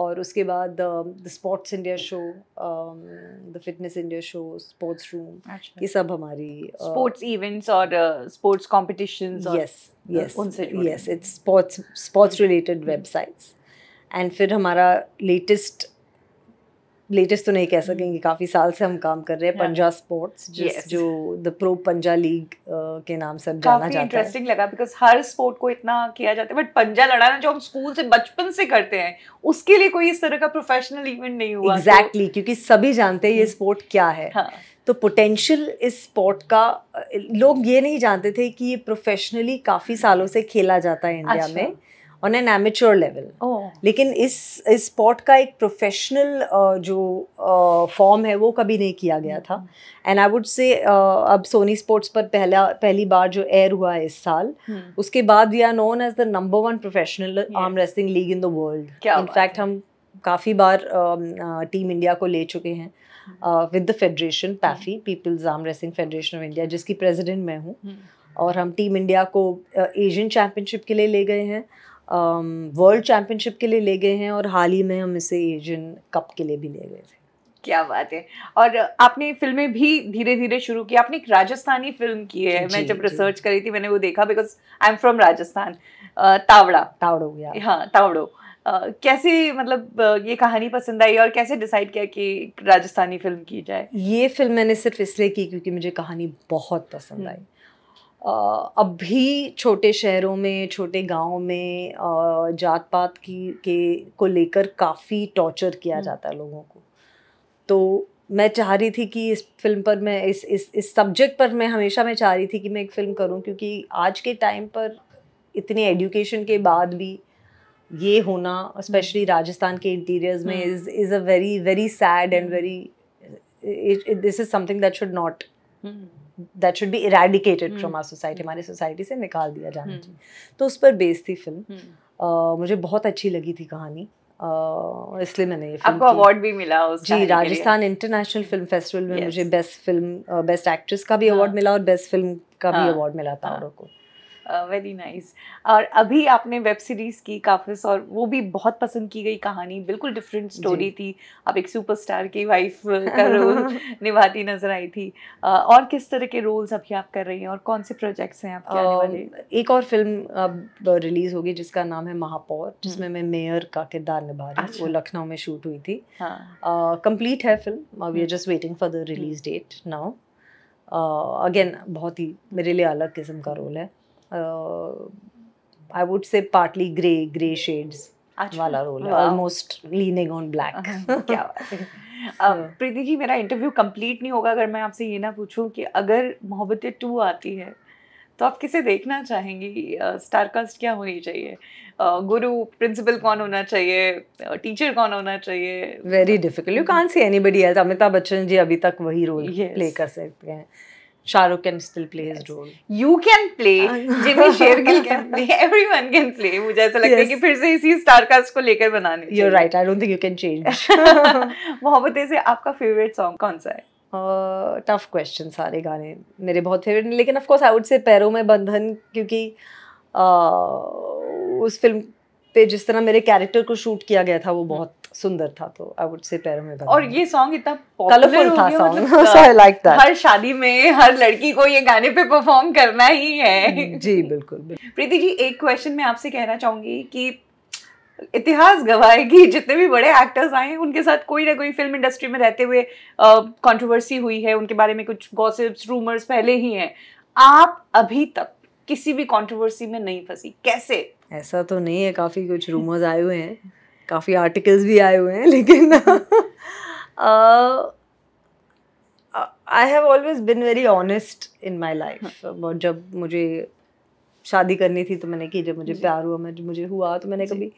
और उसके बाद the sports India show, the fitness India show, sports room, ये सब हमारी स्पोर्ट्स इवेंट्स और sports competitions. Yes yes yes it's sports sports related websites. And फिर हमारा लेटेस्ट लेटेस्ट तो नहीं कह सकेंगे, काफ़ी साल से हम काम कर रहे हैं, पंजा स्पोर्ट्स, जिस जो द प्रो पंजा लीग के नाम से जाना जाता है। इंटरेस्टिंग लगा बिकॉज हर स्पोर्ट को इतना किया जाता है, बट पंजा लड़ाना जो हम स्कूल से बचपन से करते हैं, उसके लिए कोई इस तरह का प्रोफेशनल इवेंट नहीं हुआ। एग्जैक्टली, क्योंकि सभी जानते हैं ये स्पोर्ट क्या है। तो पोटेंशियल इस स्पोर्ट का लोग ये नहीं जानते थे कि ये प्रोफेशनली काफ़ी सालों से खेला जाता है इंडिया में ऑन एन एमेच्योर लेवल। लेकिन इस इस स्पोर्ट का एक प्रोफेशनल uh, जो फॉर्म uh, है वो कभी नहीं किया गया था। एंड आई वुड से अब सोनी स्पोर्ट्स पर पहला पहली बार जो एयर हुआ है इस साल, hmm. उसके बाद we are known as the number one professional arm wrestling league in the world. In fact हम काफ़ी बार टीम uh, इंडिया को ले चुके हैं with the federation PAFI, people's arm wrestling federation of India, जिसकी प्रेजिडेंट मैं हूँ। hmm. और हम टीम इंडिया को एशियन uh, चैम्पियनशिप के लिए ले गए हैं, वर्ल्ड um, चैम्पियनशिप के लिए ले गए हैं, और हाल ही में हम इसे एशियन कप के लिए भी ले गए थे। क्या बात है। और आपने फिल्में भी धीरे धीरे शुरू की। आपने एक राजस्थानी फिल्म की है, मैं जब रिसर्च करी थी मैंने वो देखा, because I am from Rajasthan, Tawda Tawdo गया हाँ तावड़ो। Uh, कैसे मतलब uh, ये कहानी पसंद आई और कैसे डिसाइड किया कि राजस्थानी फिल्म की जाए? ये फिल्म मैंने सिर्फ इसलिए की क्योंकि मुझे कहानी बहुत पसंद आई। Uh, अब भी छोटे शहरों में, छोटे गाँव में uh, जात पात की के को लेकर काफ़ी टॉर्चर किया जाता है लोगों को। तो मैं चाह रही थी कि इस फिल्म पर मैं इस इस इस सब्जेक्ट पर मैं हमेशा मैं चाह रही थी कि मैं एक फ़िल्म करूं, क्योंकि आज के टाइम पर इतनी एजुकेशन के बाद भी ये होना, स्पेशली राजस्थान के इंटीरियर्स में, is is a very very sad and very, this is something that should not That should be eradicated from our society. हमारे सोसाइटी से निकाल दिया जाना चाहिए। तो उस पर बेस्ड थी फिल्म। uh, मुझे बहुत अच्छी लगी थी कहानी, uh, इसलिए मैंने ये फिल्म, आपको अवार्ड भी मिला उस जी राजस्थान इंटरनेशनल फिल्म फेस्टिवल में। yes. मुझे बेस्ट फिल्म, बेस्ट एक्ट्रेस का भी अवार्ड हाँ. मिला और बेस्ट फिल्म का भी अवार्ड हाँ. मिला तावड़ो को। Very uh, nice nice. और अभी आपने वेब सीरीज़ की काफिस, और वो भी बहुत पसंद की गई कहानी, बिल्कुल डिफरेंट स्टोरी थी। आप एक सुपरस्टार की वाइफ का रोल निभाती नजर आई थी। uh, और किस तरह के रोल्स अभी आप कर रही हैं और कौन से प्रोजेक्ट्स हैं आपके आने वाले? uh, एक और फिल्म अब रिलीज़ होगी जिसका नाम है महापौर, जिसमें मैं मेयर का किरदार निभा रही हूँ। अच्छा। वो लखनऊ में शूट हुई थी, कम्प्लीट uh, है film. We are just waiting for the release date now. Again बहुत ही मेरे लिए अलग किस्म का रोल है, I would say partly grey grey shades वाला रोल है, ऑलमोस्ट लीनिंग ऑन ब्लैक। क्या बात है। uh, प्रीति जी, मेरा इंटरव्यू कंप्लीट नहीं होगा अगर मैं आपसे ये ना पूछूं कि अगर मोहब्बतें टू आती है तो आप किसे देखना चाहेंगी? स्टार कास्ट क्या होनी चाहिए? गुरु, प्रिंसिपल कौन होना चाहिए? टीचर कौन होना चाहिए? Very difficult, you can't see anybody else. Amitabh Bachchan ji अभी तक वही रोल प्ले कर सकते हैं। Shah Rukh can still play his yes. role. You can play. Jimmy Shergill can play. Everyone can play. मुझे ऐसा लगता है कि फिर से इसी starcast को लेकर बनाने चाहिए. You're right. I don't think you can change. Mohabbatein से आपका favorite song कौन सा है? Tough question. सारे गाने मेरे बहुत favorite हैं. लेकिन of course I would say पैरों में बंधन, क्योंकि उस फिल्म पे जिस तरह मेरे कैरेक्टर को शूट किया गया था वो बहुत सुंदर था, तो आई वुड से पैरों में बंधन. और ये सॉन्ग इतना कलरफुल था song, so I like that. हर शादी में हर लड़की को ये गाने पे परफॉर्म करना ही है. जी बिल्कुल, बिल्कुल. प्रीति जी, एक क्वेश्चन मैं आपसे कहना चाहूंगी कि इतिहास गवाएगी जितने भी बड़े एक्टर्स आए हैं उनके साथ कोई ना कोई फिल्म इंडस्ट्री में रहते हुए कॉन्ट्रोवर्सी हुई है, उनके बारे में कुछ गॉसिप्स रूमर्स पहले ही हैं. आप अभी तक किसी भी कंट्रोवर्सी में नहीं फंसी, कैसे? ऐसा तो नहीं है, काफ़ी कुछ रूमर्स आए हुए हैं, काफ़ी आर्टिकल्स भी आए हुए हैं, लेकिन I have always been very honest in my life. और जब मुझे शादी करनी थी तो मैंने की, जब मुझे प्यार हुआ मैं मुझे हुआ तो मैंने कभी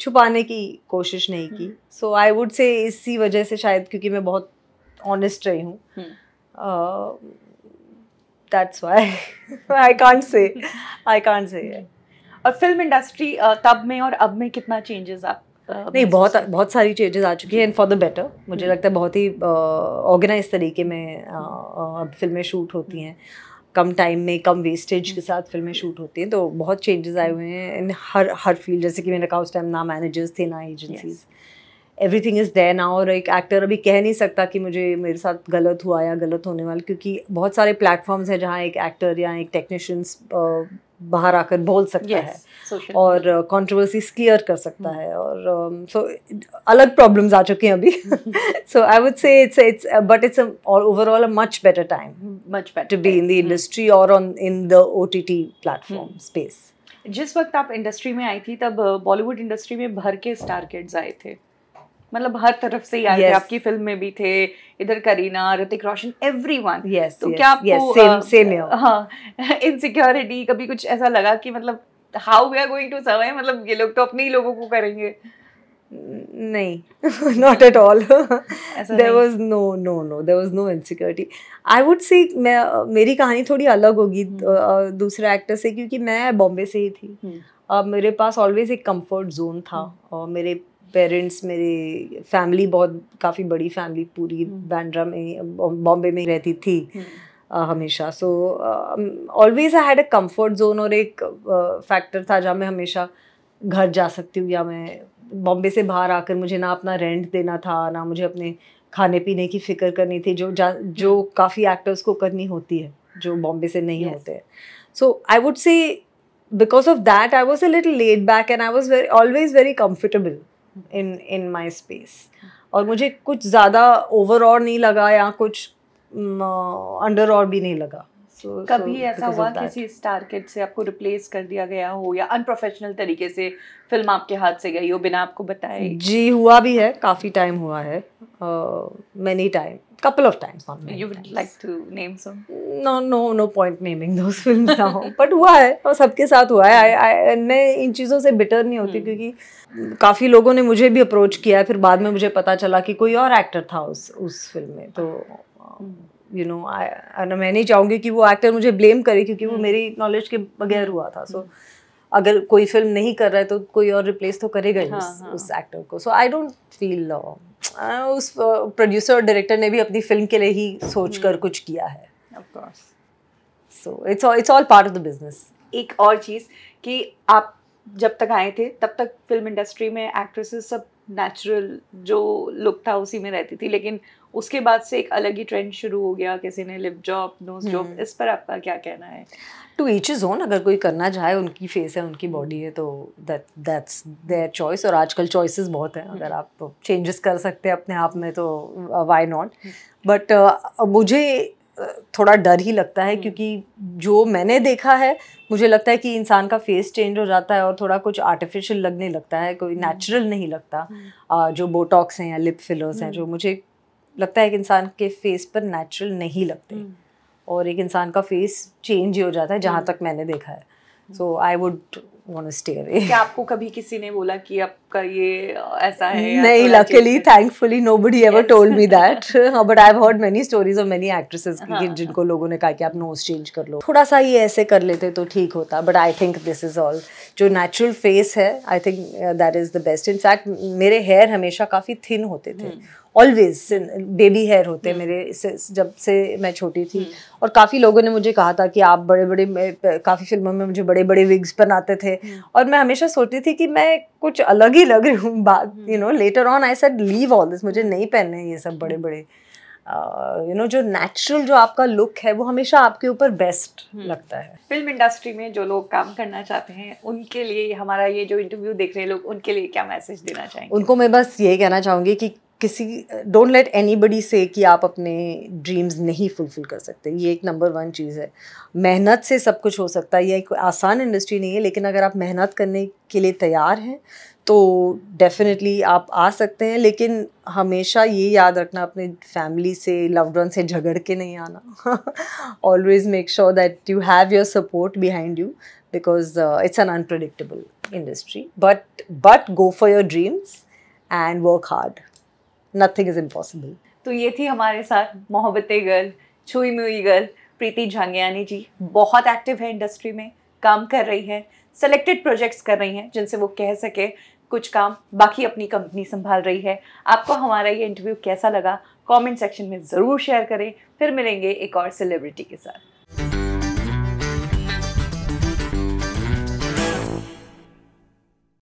छुपाने की कोशिश नहीं की. सो आई वुड से इसी वजह से शायद, क्योंकि मैं बहुत ऑनेस्ट रही हूँ, That's why I can't say, I can't say. Yeah. और फिल्म इंडस्ट्री तब में और अब में कितना चेंजेस आप? नहीं, बहुत बहुत सारी चेंजेस आ चुकी हैं, एंड फॉर द बेटर. मुझे लगता है बहुत ही ऑर्गेनाइज तरीके में अब फिल्में शूट होती हैं, कम टाइम में कम वेस्टेज के साथ फिल्में शूट होती हैं, तो बहुत चेंजेस आए हुए हैं इन हर हर फील्ड. जैसे कि मैंने कहा उस टाइम ना मैनेजर्स थे ना agencies, everything is there now. और एक एक्टर अभी कह नहीं सकता कि मुझे मेरे साथ गलत हुआ या गलत होने वाला, क्योंकि बहुत सारे प्लेटफॉर्म्स हैं जहाँ एक एक्टर या एक टेक्नीशियंस बाहर आकर बोल सकता yes, है और कंट्रोवर्सीज क्लियर कर सकता है. और सो अलग प्रॉब्लम्स आ चुके हैं अभी. So I would say it's it's but it's overall a much better time much better to be in the industry और on in the OTT platform space. जिस वक्त आप इंडस्ट्री में आई थी तब बॉलीवुड इंडस्ट्री में भर के स्टार किड्स आए थे, मतलब हर तरफ से आए yes. थे. आपकी फिल्म में भी थे, इधर करीना, ऋतिक रोशन, एवरीवन. यस तो yes, क्या आपको सेम सेम है? हां, इनसिक्योरिटी कभी कुछ ऐसा लगा कि मतलब how we are going to survive, मतलब ये लोग तो अपने ही लोगों को करेंगे? नहीं, not at all. There was no no no there was no insecurity. I would say मेरी कहानी थोड़ी अलग होगी hmm. दूसरे एक्टर से, क्योंकि मैं बॉम्बे से ही थी. hmm. uh, मेरे पास ऑलवेज एक कंफर्ट जोन था. hmm. और मेरे पेरेंट्स, मेरी फैमिली बहुत काफ़ी बड़ी फैमिली, पूरी बांद्रा में बॉम्बे में रहती थी हमेशा. So always I had a comfort zone और एक फैक्टर था जहाँ मैं हमेशा घर जा सकती हूँ, या मैं बॉम्बे से बाहर आकर मुझे ना अपना रेंट देना था ना मुझे अपने खाने पीने की फ़िक्र करनी थी, जो जो काफ़ी एक्टर्स को करनी होती है जो बॉम्बे से नहीं होते हैं. So I would say because of that I was a little laid back and I was very always very comfortable in in my space. और मुझे कुछ ज़्यादा ओवर और नहीं लगा या कुछ अंडर और भी नहीं लगा. so, कभी so, ऐसा हुआ किसी स्टार किड से आपको रिप्लेस कर दिया गया हो या अनप्रोफेशनल तरीके से फिल्म आपके हाथ से गई हो बिना आपको बताए? जी हुआ भी है, काफ़ी टाइम हुआ है. Many time, couple of times, not many. You would times. like to name some? No, no, no point naming those films now. But हुआ है, और सबके साथ हुआ है. I, I, मैं इन चीज़ों से bitter नहीं होती, क्योंकि काफ़ी लोगों ने मुझे भी approach किया है, फिर बाद में मुझे पता चला कि कोई और एक्टर था उस उस फिल्म में. तो यू नो आई मैं नहीं चाहूँगी कि वो एक्टर मुझे ब्लेम करे, क्योंकि वो मेरी नॉलेज के बगैर हुआ था. सो so, अगर कोई फिल्म नहीं कर रहा है तो कोई और रिप्लेस तो करेगा ही उस, उस एक्टर को. सो आई डोंट फील उस प्रोड्यूसर और डायरेक्टर ने भी अपनी फिल्म के लिए ही सोच कर कुछ किया है. Of course, so it's it's all part of the business. एक और चीज़ कि आप जब तक आए थे तब तक फिल्म इंडस्ट्री में एक्ट्रेसेस सब नेचुरल जो लुक था उसी में रहती थी, लेकिन उसके बाद से एक अलग ही ट्रेंड शुरू हो गया. किसी ने लिप जॉब, नोज जॉब, इस पर आपका क्या कहना है? To each is own. अगर कोई करना चाहे, उनकी फेस है, उनकी बॉडी है, तो दैट दैट्स देयर चॉइस. और आजकल चॉइसेस बहुत हैं, अगर आप तो चेंजेस कर सकते हैं अपने आप में तो वाई नॉट. बट मुझे थोड़ा डर ही लगता है, क्योंकि जो मैंने देखा है मुझे लगता है कि इंसान का फेस चेंज हो जाता है और थोड़ा कुछ आर्टिफिशियल लगने लगता है, कोई नेचुरल नहीं लगता. जो बोटॉक्स हैं या लिप फिलर्स हैं, जो मुझे लगता है कि इंसान के फेस पर नेचुरल नहीं लगते, और एक इंसान का फेस चेंज ही हो जाता है जहाँ तक मैंने देखा है. so I would want to stay away. क्या आपको कभी किसी ने बोला कि आपका ये ऐसा है? नहीं, luckily, thankfully, nobody ever told me that. But I've heard many stories of many actresses कि जिनको लोगों ने कहा कि आप nose change कर लो, थोड़ा सा ये ऐसे कर लेते तो ठीक होता. But I think this is all. जो natural face है, I think that is the best. In fact, मेरे hair हमेशा काफी thin होते थे. Always baby hair होते मेरे जब से मैं छोटी थी. और काफ़ी लोगों ने मुझे कहा था कि आप बड़े बड़े काफ़ी फिल्मों में मुझे बड़े बड़े विग्स पहनाते थे और मैं हमेशा सोचती थी कि मैं कुछ अलग ही लग रही हूँ. बात you know later on I said leave all this, मुझे नहीं पहनने ये सब बड़े बड़े. यू नो जो नेचुरल जो आपका लुक है वो हमेशा आपके ऊपर बेस्ट लगता है. फिल्म इंडस्ट्री में जो लोग काम करना चाहते हैं उनके लिए हमारा ये जो इंटरव्यू देख रहे हैं लोग, उनके लिए क्या मैसेज देना चाहेंगे? उनको मैं बस ये कहना चाहूँगी कि किसी डोंट लेट एनीबडी से कि आप अपने ड्रीम्स नहीं फुलफिल कर सकते. ये एक नंबर वन चीज़ है. मेहनत से सब कुछ हो सकता है. ये एक आसान इंडस्ट्री नहीं है, लेकिन अगर आप मेहनत करने के लिए तैयार हैं तो डेफिनेटली आप आ सकते हैं. लेकिन हमेशा ये याद रखना, अपने फैमिली से, लव्ड वन से झगड़ के नहीं आना. Always make sure that you have your support behind you because it's an unpredictable industry. But but go for your dreams and work hard. Nothing is impossible. तो ये थी हमारे साथ मोहब्बते गर्ल, छुईमुई गर्ल प्रीति झांगियानी जी. बहुत एक्टिव है इंडस्ट्री में, काम कर रही है, सेलेक्टेड प्रोजेक्ट्स कर रही हैं जिनसे वो कह सके कुछ काम, बाकी अपनी कंपनी संभाल रही है. आपको हमारा ये इंटरव्यू कैसा लगा कमेंट सेक्शन में ज़रूर शेयर करें. फिर मिलेंगे एक और सेलिब्रिटी के साथ.